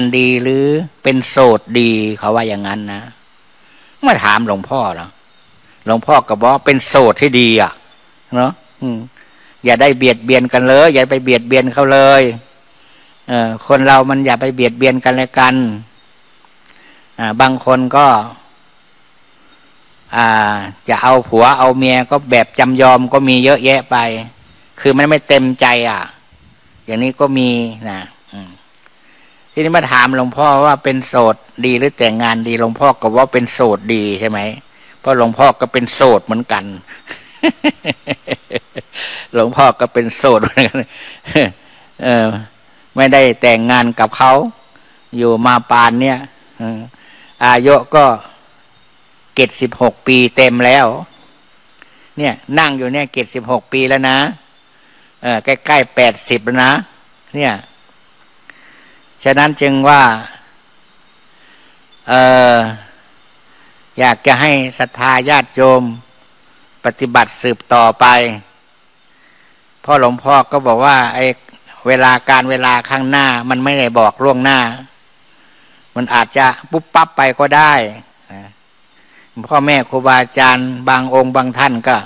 นดีหรือเป็นโสดดีเขาว่าอย่างนั้นนะมาถามหลวงพ่อเหรอหลวงพ่อก็บอกเป็นโสดที่ดีอ่ะเนาะอย่าได้เบียดเบียนกันเลยอย่าไปเบียดเบียนเขาเลยคนเรามันอย่าไปเบียดเบียนกันเลยกันบางคนก็จะเอาผัวเอาเมียก็แบบจำยอมก็มีเยอะแยะไปคือมันไม่เต็มใจอย่างนี้ก็มีนะทีนี้มาถามหลวงพ่อว่าเป็นโสดดีหรือแต่งงานดีหลวงพ่อก็ว่าเป็นโสดดีใช่ไหมเพราะหลวงพ่อก็เป็นโสดเหมือนกัน หลวงพ่อก็เป็นโสดเหมือนกัน ไม่ได้แต่งงานกับเขาอยู่มาปานเนี่ยอายุก็76 ปีเต็มแล้ว เนี่ยนั่งอยู่เนี่ยเกศ16ปีแล้วนะใกล้ๆ80แล้วนะเนี่ยฉะนั้นจึงว่าอยากจะให้ศรัทธาญาติโยมปฏิบัติสืบต่อไปพ่อหลวงพ่อก็บอกว่าไอ้เวลาข้างหน้ามันไม่ได้บอกล่วงหน้ามันอาจจะปุ๊บปั๊บไปก็ได้พ่อแม่ครูบาอาจารย์บางองค์บางท่านก็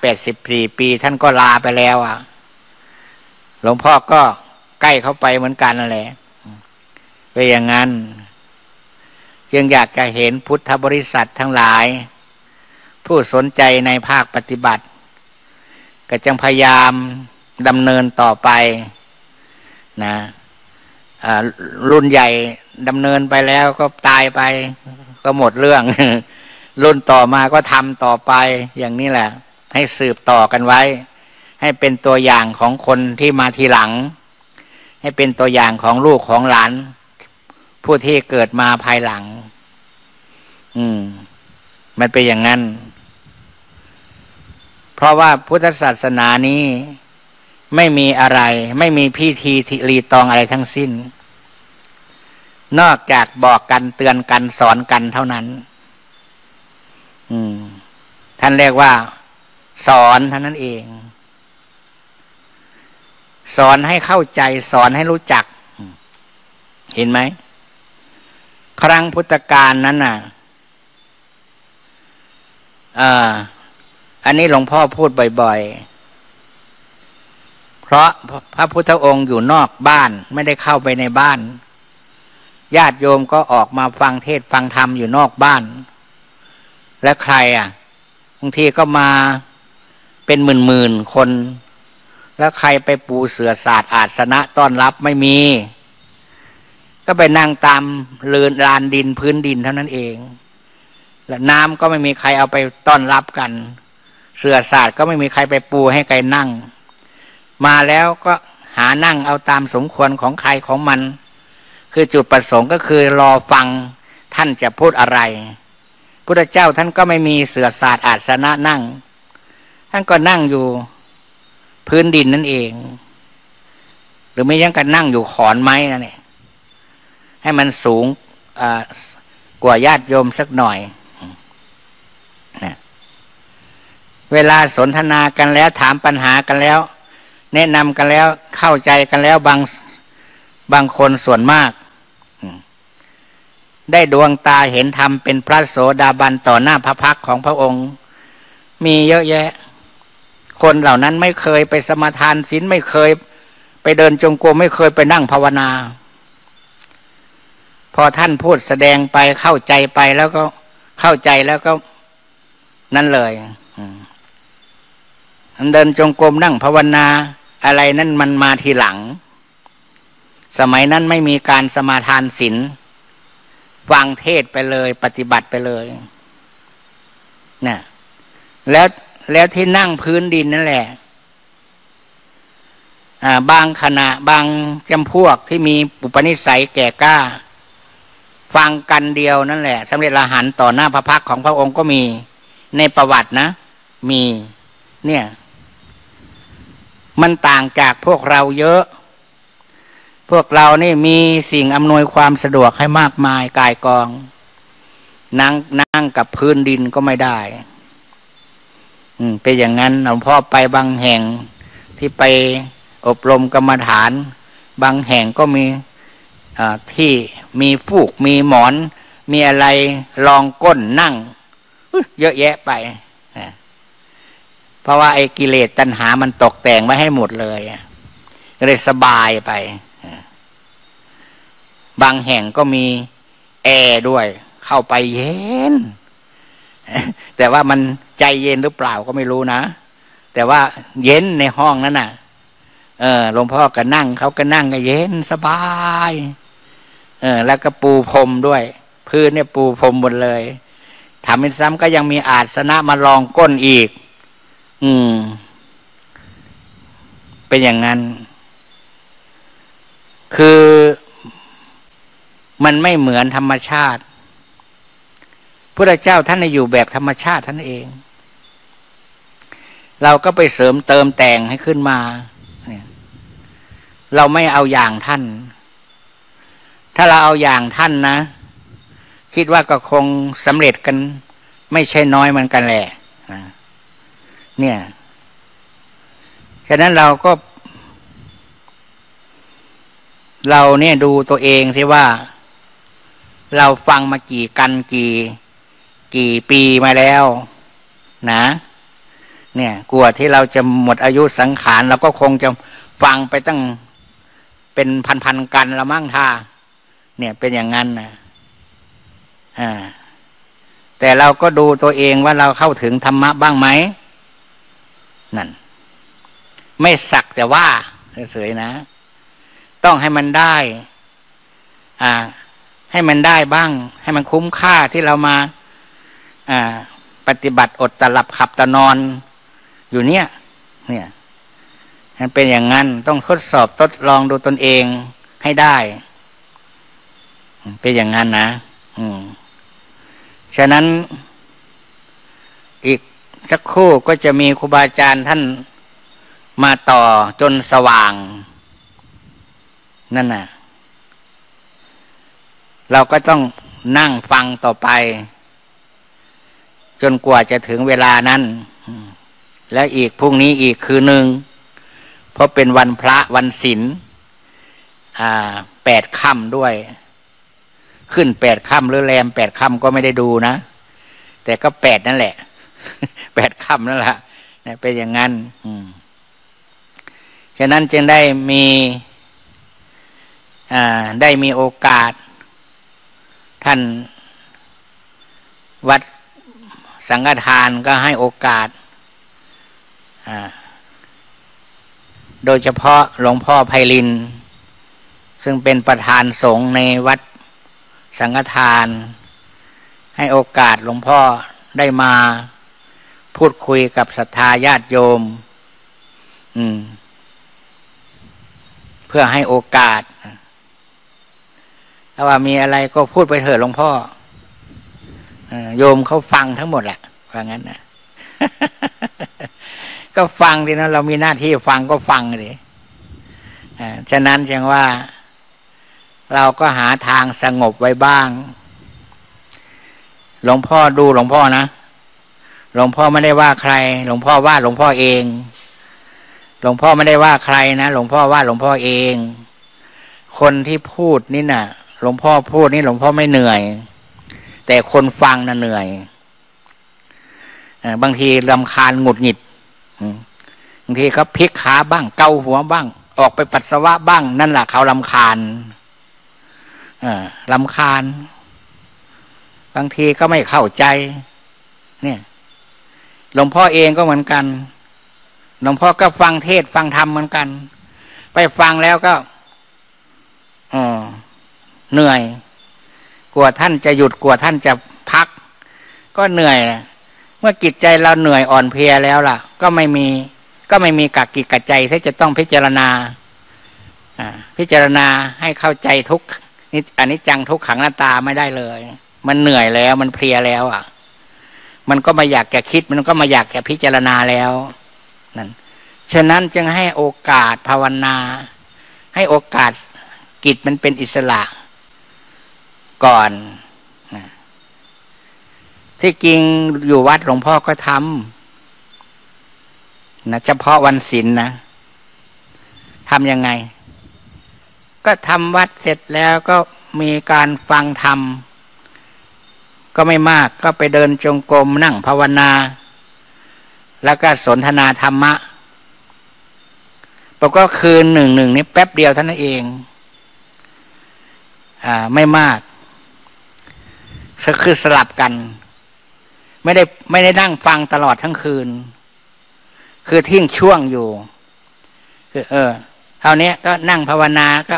83-84ปีท่านก็ลาไปแล้วอ่ะหลวงพ่อก็ใกล้เข้าไปเหมือนกันนั่นแหละไปอย่างนั้นจึงอยากจะเห็นพุทธบริษัททั้งหลายผู้สนใจในภาคปฏิบัติก็จึงพยายามดำเนินต่อไปนะรุ่นใหญ่ดำเนินไปแล้วก็ตายไปก็หมดเรื่อง รุ่นต่อมาก็ทำต่อไปอย่างนี้แหละให้สืบต่อกันไว้ให้เป็นตัวอย่างของคนที่มาทีหลังให้เป็นตัวอย่างของลูกของหลานผู้ที่เกิดมาภายหลังมันเป็นอย่างนั้นเพราะว่าพุทธศาสนานี้ไม่มีอะไรไม่มีพิธีทิรีตองอะไรทั้งสิ้นนอกจากบอกกันเตือนกันสอนกันเท่านั้นท่านเรียกว่าสอนเท่านั้นเองสอนให้เข้าใจสอนให้รู้จักเห็นไหมครั้งพุทธกาลนั้นน่ะอันนี้หลวงพ่อพูดบ่อยๆเพราะพระพุทธองค์อยู่นอกบ้านไม่ได้เข้าไปในบ้านญาติโยมก็ออกมาฟังเทศฟังธรรมอยู่นอกบ้านและใครอ่ะบางทีก็มาเป็นหมื่นๆคนแล้วใครไปปูเสือศาสตร์อาสนะต้อนรับไม่มีก็ไปนั่งตามเรือนลานดินพื้นดินเท่านั้นเองและน้ำก็ไม่มีใครเอาไปต้อนรับกันเสือศาสตร์ก็ไม่มีใครไปปูให้ใครนั่งมาแล้วก็หานั่งเอาตามสมควรของใครของมันคือจุดประสงค์ก็คือรอฟังท่านจะพูดอะไรพุทธเจ้าท่านก็ไม่มีเสือศาสตร์อาสนะนั่งท่านก็นั่งอยู่พื้นดินนั่นเองหรือไม่ยังกันนั่งอยู่ขอนไม้นั่นเองให้มันสูงกว่าญาติโยมสักหน่อยนะเวลาสนทนากันแล้วถามปัญหากันแล้วแนะนำกันแล้วเข้าใจกันแล้วบางคนส่วนมากได้ดวงตาเห็นธรรมเป็นพระโสดาบันต่อหน้าพระพักตร์ของพระองค์มีเยอะแยะคนเหล่านั้นไม่เคยไปสมาทานศีลไม่เคยไปเดินจงกรมไม่เคยไปนั่งภาวนาพอท่านพูดแสดงไปเข้าใจไปแล้วก็เข้าใจแล้วก็นั่นเลยเดินจงกรมนั่งภาวนาอะไรนั่นมันมาทีหลังสมัยนั้นไม่มีการสมาทานศีลฟังเทศไปเลยปฏิบัติไปเลยนะแล้วที่นั่งพื้นดินนั่นแหละบางขณะบางจำพวกที่มีอุปนิสัยแก่กล้าฟังกันเดียวนั่นแหละสำเร็จอรหันต์ต่อหน้าพระพักตร์ของพระองค์ก็มีในประวัตินะมีเนี่ยมันต่างจากพวกเราเยอะพวกเรานี่มีสิ่งอำนวยความสะดวกให้มากมายกายกองนั่งกับพื้นดินก็ไม่ได้เป็นอย่างนั้นหลวงพ่อไปบางแห่งที่ไปอบรมกรรมฐานบางแห่งก็มีที่มีฟูกมีหมอนมีอะไรรองก้นนั่งเยอะแยะไปเพราะว่าไอ้กิเลสตัณหามันตกแต่งไว้ให้หมดเลยก็เลยสบายไปบางแห่งก็มีแอร์ด้วยเข้าไปเย็นแต่ว่ามันใจเย็นหรือเปล่าก็ไม่รู้นะแต่ว่าเย็นในห้องนั้นน่ะหลวงพ่อก็นั่งเขาก็นั่งก็เย็นสบายแล้วก็ปูพรมด้วยพื้นเนี่ยปูพรมหมดเลยทำเป็นซ้ำก็ยังมีอาสนะมารองก้นอีกเป็นอย่างนั้นคือมันไม่เหมือนธรรมชาติพระพุทธเจ้าท่านอยู่แบบธรรมชาติท่านเอง เราก็ไปเสริมเติมแต่งให้ขึ้นมาเนี่ยเราไม่เอาอย่างท่านถ้าเราเอาอย่างท่านนะคิดว่าก็คงสำเร็จกันไม่ใช่น้อยเหมือนกันแหละเนี่ยฉะนั้นเราเนี่ยดูตัวเองสิว่าเราฟังมากี่ปีมาแล้วนะเนี่ยกลัวที่เราจะหมดอายุสังขารเราก็คงจะฟังไปตั้งเป็นพันๆกันละมั่งท่าเนี่ยเป็นอย่างนั้นนะแต่เราก็ดูตัวเองว่าเราเข้าถึงธรรมะบ้างไหมนั่นไม่สักแต่ว่าเฉยๆนะต้องให้มันได้ให้มันได้บ้างให้มันคุ้มค่าที่เรามาปฏิบัติอดตะหลับขับตะนอนอยู่เนี่ยมันเป็นอย่างนั้นต้องทดสอบทดลองดูตนเองให้ได้เป็นอย่างนั้นนะฉะนั้นอีกสักครู่ก็จะมีครูบาอาจารย์ท่านมาต่อจนสว่างนั่นน่ะเราก็ต้องนั่งฟังต่อไปจนกว่าจะถึงเวลานั้นและอีกพรุ่งนี้อีกคืนหนึ่งเพราะเป็นวันพระวันศีล8 ค่ำด้วยขึ้น8 ค่ำหรือแรม8 ค่ำก็ไม่ได้ดูนะแต่ก็8นั่นแหละ8 ค่ำนั่นแหละเป็นอย่างนั้นฉะนั้นจึงได้มีโอกาสท่านวัดสังฆทานก็ให้โอกาสโดยเฉพาะหลวงพ่อไพลินซึ่งเป็นประธานสงฆ์ในวัดสังฆทานให้โอกาสหลวงพ่อได้มาพูดคุยกับศรัทธาญาติโยมเพื่อให้โอกาสถ้าว่ามีอะไรก็พูดไปเถอะหลวงพ่อโยมเขาฟังทั้งหมดแหละว่างั้นนะ ก็ฟังดินะเรามีหน้าที่ฟังก็ฟังดิฉะนั้นจึงว่าเราก็หาทางสงบไว้บ้างหลวงพ่อดูหลวงพ่อนะหลวงพ่อไม่ได้ว่าใครหลวงพ่อว่าหลวงพ่อเองหลวงพ่อไม่ได้ว่าใครนะหลวงพ่อว่าหลวงพ่อเองคนที่พูดนี่น่ะหลวงพ่อพูดนี่หลวงพ่อไม่เหนื่อยแต่คนฟังน่ะเหนื่อยบางทีรำคาญหงุดหงิดบางทีเขาพลิกขาบ้างเกาหัวบ้างออกไปปัสสาวะบ้างนั่นแหละเขารำคาญรำคาญบางทีก็ไม่เข้าใจเนี่ยหลวงพ่อเองก็เหมือนกันหลวงพ่อก็ฟังเทศฟังธรรมเหมือนกันไปฟังแล้วก็เหนื่อยกลัวท่านจะหยุดกลัวท่านจะพักก็เหนื่อยเมื่อจิตใจเราเหนื่อยอ่อนเพลียแล้วล่ะก็ไม่มีกักกิจกัจใจที่จะต้องพิจารณาพิจารณาให้เข้าใจทุกอนิจจังทุกขังหน้าตาไม่ได้เลยมันเหนื่อยแล้วมันเพลียแล้วอ่ะมันก็ไม่อยากแกคิดมันก็ไม่อยากแกพิจารณาแล้วนั่นฉะนั้นจึงให้โอกาสภาวนาให้โอกาสจิตมันเป็นอิสระก่อนที่จริงอยู่วัดหลวงพ่อก็ทำนะเฉพาะวันศีล นะทำยังไงก็ทำวัดเสร็จแล้วก็มีการฟังธรรมก็ไม่มากก็ไปเดินจงกรมนั่งภาวนาแล้วก็สนทนาธรรมะแล้วก็คืนหนึ่งนี้แป๊บเดียวเท่านั้นเองไม่มากคือสลับกันไม่ได้นั่งฟังตลอดทั้งคืนคือทิ้งช่วงอยู่คือเท่านี้ก็นั่งภาวนาก็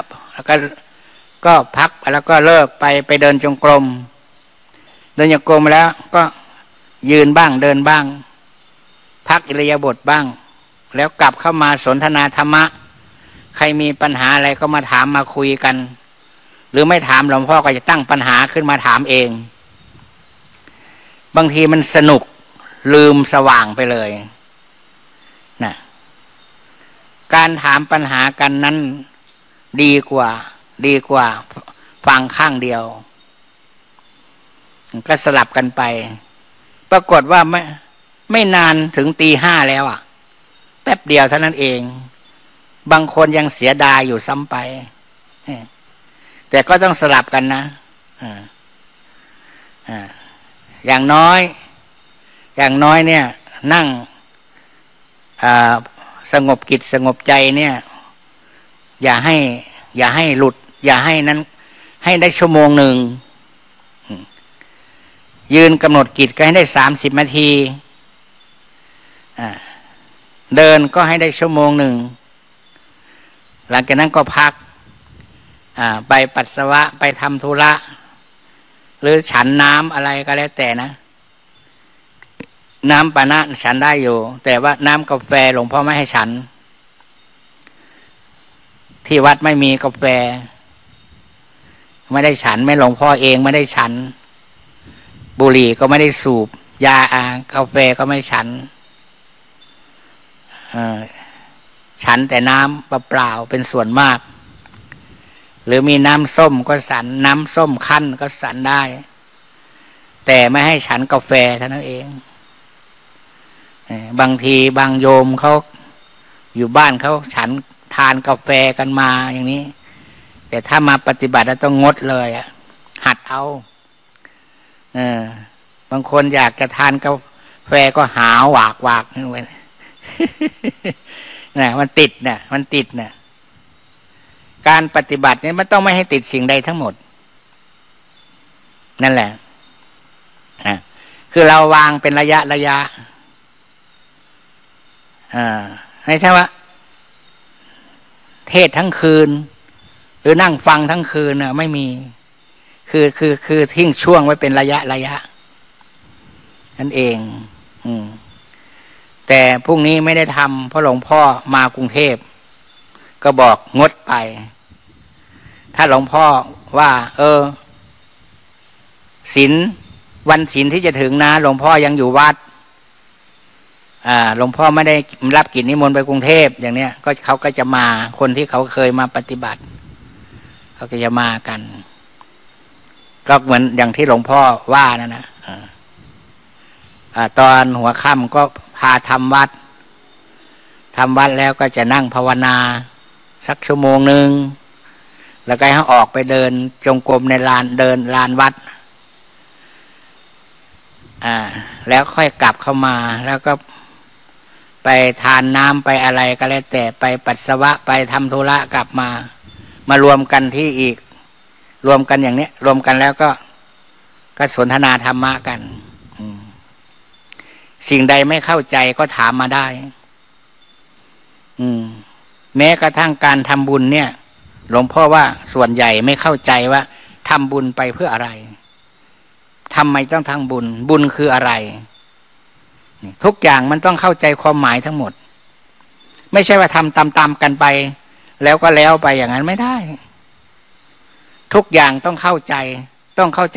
พักแล้วก็เลิกไปเดินจงกรมแล้วก็ยืนบ้างเดินบ้างพักอิริยาบถบ้างแล้วกลับเข้ามาสนทนาธรรมะใครมีปัญหาอะไรก็มาถามมาคุยกันหรือไม่ถามหลวงพ่อก็จะตั้งปัญหาขึ้นมาถามเองบางทีมันสนุกลืมสว่างไปเลย การถามปัญหากันนั้นดีกว่าฟังข้างเดียวก็สลับกันไปปรากฏว่าไม่นานถึง 5:00 แล้วอ่ะแป๊บเดียวเท่านั้นเองบางคนยังเสียดายอยู่ซ้ำไปแต่ก็ต้องสลับกันนะอย่างน้อยเนี่ยนั่งสงบกิจสงบใจเนี่ยอย่าให้หลุดอย่าให้นั้นให้ได้1 ชั่วโมงยืนกำหนดกิจก็ให้ได้30 นาทีเดินก็ให้ได้1 ชั่วโมงหลังจากนั้นก็พักไปปัสสาวะไปทำธุระหรือฉันน้ำอะไรก็แล้วแต่นะน้ำปานะฉันได้อยู่แต่ว่าน้ำกาแฟหลวงพ่อไม่ให้ฉันที่วัดไม่มีกาแฟไม่ได้ฉันหลวงพ่อเองไม่ได้ฉันบุหรี่ก็ไม่ได้สูบยากาแฟก็ไม่ฉันฉันแต่น้ำเปล่าเป็นส่วนมากหรือมีน้ำส้มก็ฉันน้ำส้มคั้นก็ฉันได้แต่ไม่ให้ฉันกาแฟเท่านั้นเองบางทีบางโยมเขาอยู่บ้านเขาฉันทานกาแฟกันมาอย่างนี้แต่ถ้ามาปฏิบัติแล้วต้องงดเลยหัดเอาบางคนอยากจะทานกาแฟก็หาหวากไปนะมันติดนะการปฏิบัติเนี่ยมันต้องไม่ให้ติดสิ่งใดทั้งหมดนั่นแหละคือเราวางเป็นระยะให้ใช่ว่าเทศทั้งคืนหรือนั่งฟังทั้งคืนน่ะไม่มีคือทิ้งช่วงไว้เป็นระยะนั่นเองแต่พรุ่งนี้ไม่ได้ทำเพราะหลวงพ่อมากรุงเทพก็บอกงดไปถ้าหลวงพ่อว่าศีลวันศีลที่จะถึงนะหลวงพ่อยังอยู่วัดหลวงพ่อไม่ได้รับกิจนิมนต์ไปกรุงเทพอย่างเนี้ยก็เขาก็จะมาคนที่เขาเคยมาปฏิบัติเขาก็จะมากันก็เหมือนอย่างที่หลวงพ่อว่านะตอนหัวค่ำก็พาทำวัดแล้วก็จะนั่งภาวนาสัก1 ชั่วโมงแล้วก็ให้ออกไปเดินจงกรมในลานวัดแล้วค่อยกลับเข้ามาแล้วก็ไปทานน้ำไปอะไรก็แล้วแต่ไปปัสสาวะไปทำธุระกลับมารวมกันที่อีกรวมกันอย่างนี้รวมกันแล้วก็สนทนาธรรมะกันสิ่งใดไม่เข้าใจก็ถามมาได้แม้กระทั่งการทำบุญเนี่ยหลวงพ่อว่าส่วนใหญ่ไม่เข้าใจว่าทำบุญไปเพื่ออะไรทำไมต้องทำบุญคืออะไรทุกอย่างมันต้องเข้าใจความหมายทั้งหมดไม่ใช่ว่าทำตามกันไปแล้วก็แล้วไปอย่างนั้นไม่ได้ทุกอย่างต้องเข้าใ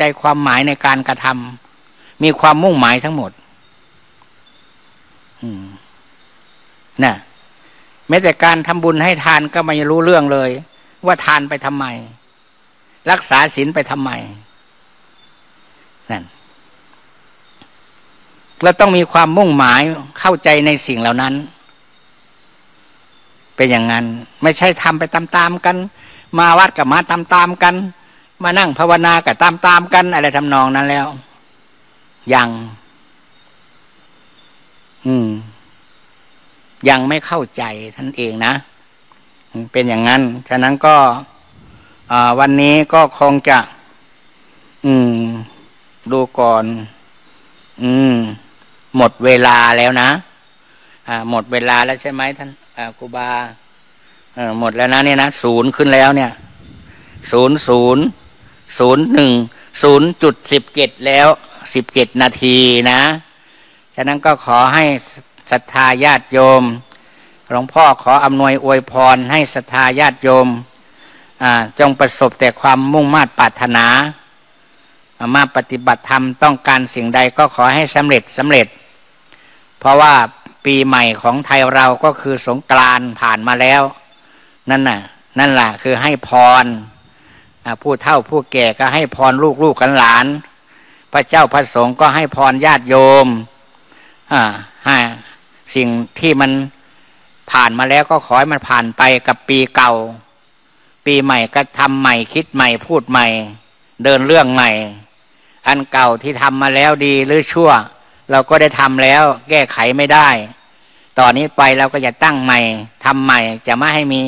จความหมายในการกระทำมีความมุ่งหมายทั้งหมดน่ะแม้แต่การทำบุญให้ทานก็ไม่รู้เรื่องเลยว่าทานไปทำไมรักษาศีลไปทำไมนั่นเราต้องมีความมุ่งหมายเข้าใจในสิ่งเหล่านั้นเป็นอย่างนั้นไม่ใช่ทำไปตามกันมาวัดกับมาตามกันมานั่งภาวนากับตามกันอะไรทำนองนั้นแล้วยังยังไม่เข้าใจท่านเองนะเป็นอย่างนั้นฉะนั้นก็วันนี้ก็คงจะดูก่อนหมดเวลาแล้วนะหมดเวลาแล้วใช่ไหมท่านครูบาหมดแล้วนะเนี่ยนะ0ขึ้นแล้วเนี่ย00:01 0:17แล้ว17 นาทีนะฉะนั้นก็ขอให้ศรัทธาญาติโยมหลวงพ่อขออำนวยอวยพรให้ศรัทธาญาติโยมจงประสบแต่ความมุ่งมา่ปรารถนามาปฏิบัติธรรมต้องการสิ่งใดก็ขอให้สำเร็จเพราะว่า ปีใหม่ของไทยเราก็คือสงกรานต์ผ่านมาแล้วนั่นน่ะนั่นแหละคือให้พรผู้เฒ่าผู้แก่ก็ให้พรลูกๆหลานพระเจ้าพระสงฆ์ก็ให้พรญาติโยมให้สิ่งที่มันผ่านมาแล้วก็ขอให้มันผ่านไปกับปีเก่าปีใหม่ก็ทำใหม่คิดใหม่พูดใหม่เดินเรื่องใหม่อันเก่าที่ทำมาแล้วดีหรือชั่วเราก็ได้ทำแล้วแก้ไขไม่ได้ต่อนนี้ไปเราก็จะตั้งใหม่ทำใหม่จะไม่ให้มี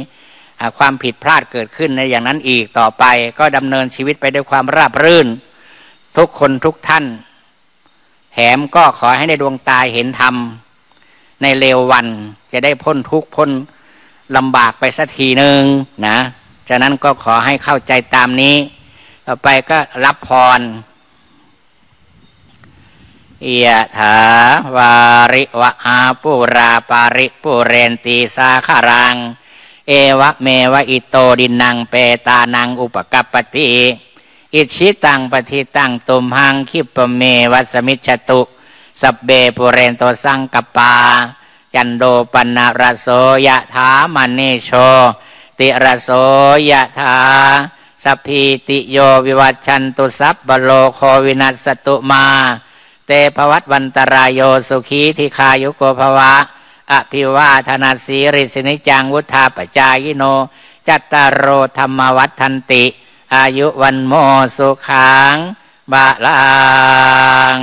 ความผิดพลาดเกิดขึ้นในอย่างนั้นอีกต่อไปก็ดำเนินชีวิตไปด้วยความราบรื่นทุกคนทุกท่านแถมก็ขอให้ได้ดวงตาเห็นธรรมในเร็ววันจะได้พ้นทุกข์พ้นลำบากไปสักทีหนึ่งนะฉะนั้นก็ขอให้เข้าใจตามนี้ต่อไปก็รับพรยะถาวาริวหาปุราปาริปุเรนติสาคารังเอวะเมวะอิโตดินังเปตานังอุปกัปปติอิชิตังปฏิตังตุมหังคิปเมวัสมิจตุสัพเบปุเรนโตสังกปาจันโดปนะระโสยะถามณีโชติระโสยะถาสัพพิติโยวิวัชชันตุสัพพโลโควินัสสตุมาเตภวัตวันตรายโยสุขีธิคายุโกภวะอภิวาทนาสีริสินิจังวุธาปจายโนจัตตารโอธรรมวัฏทันติอายุวันโมสุขังบาลัง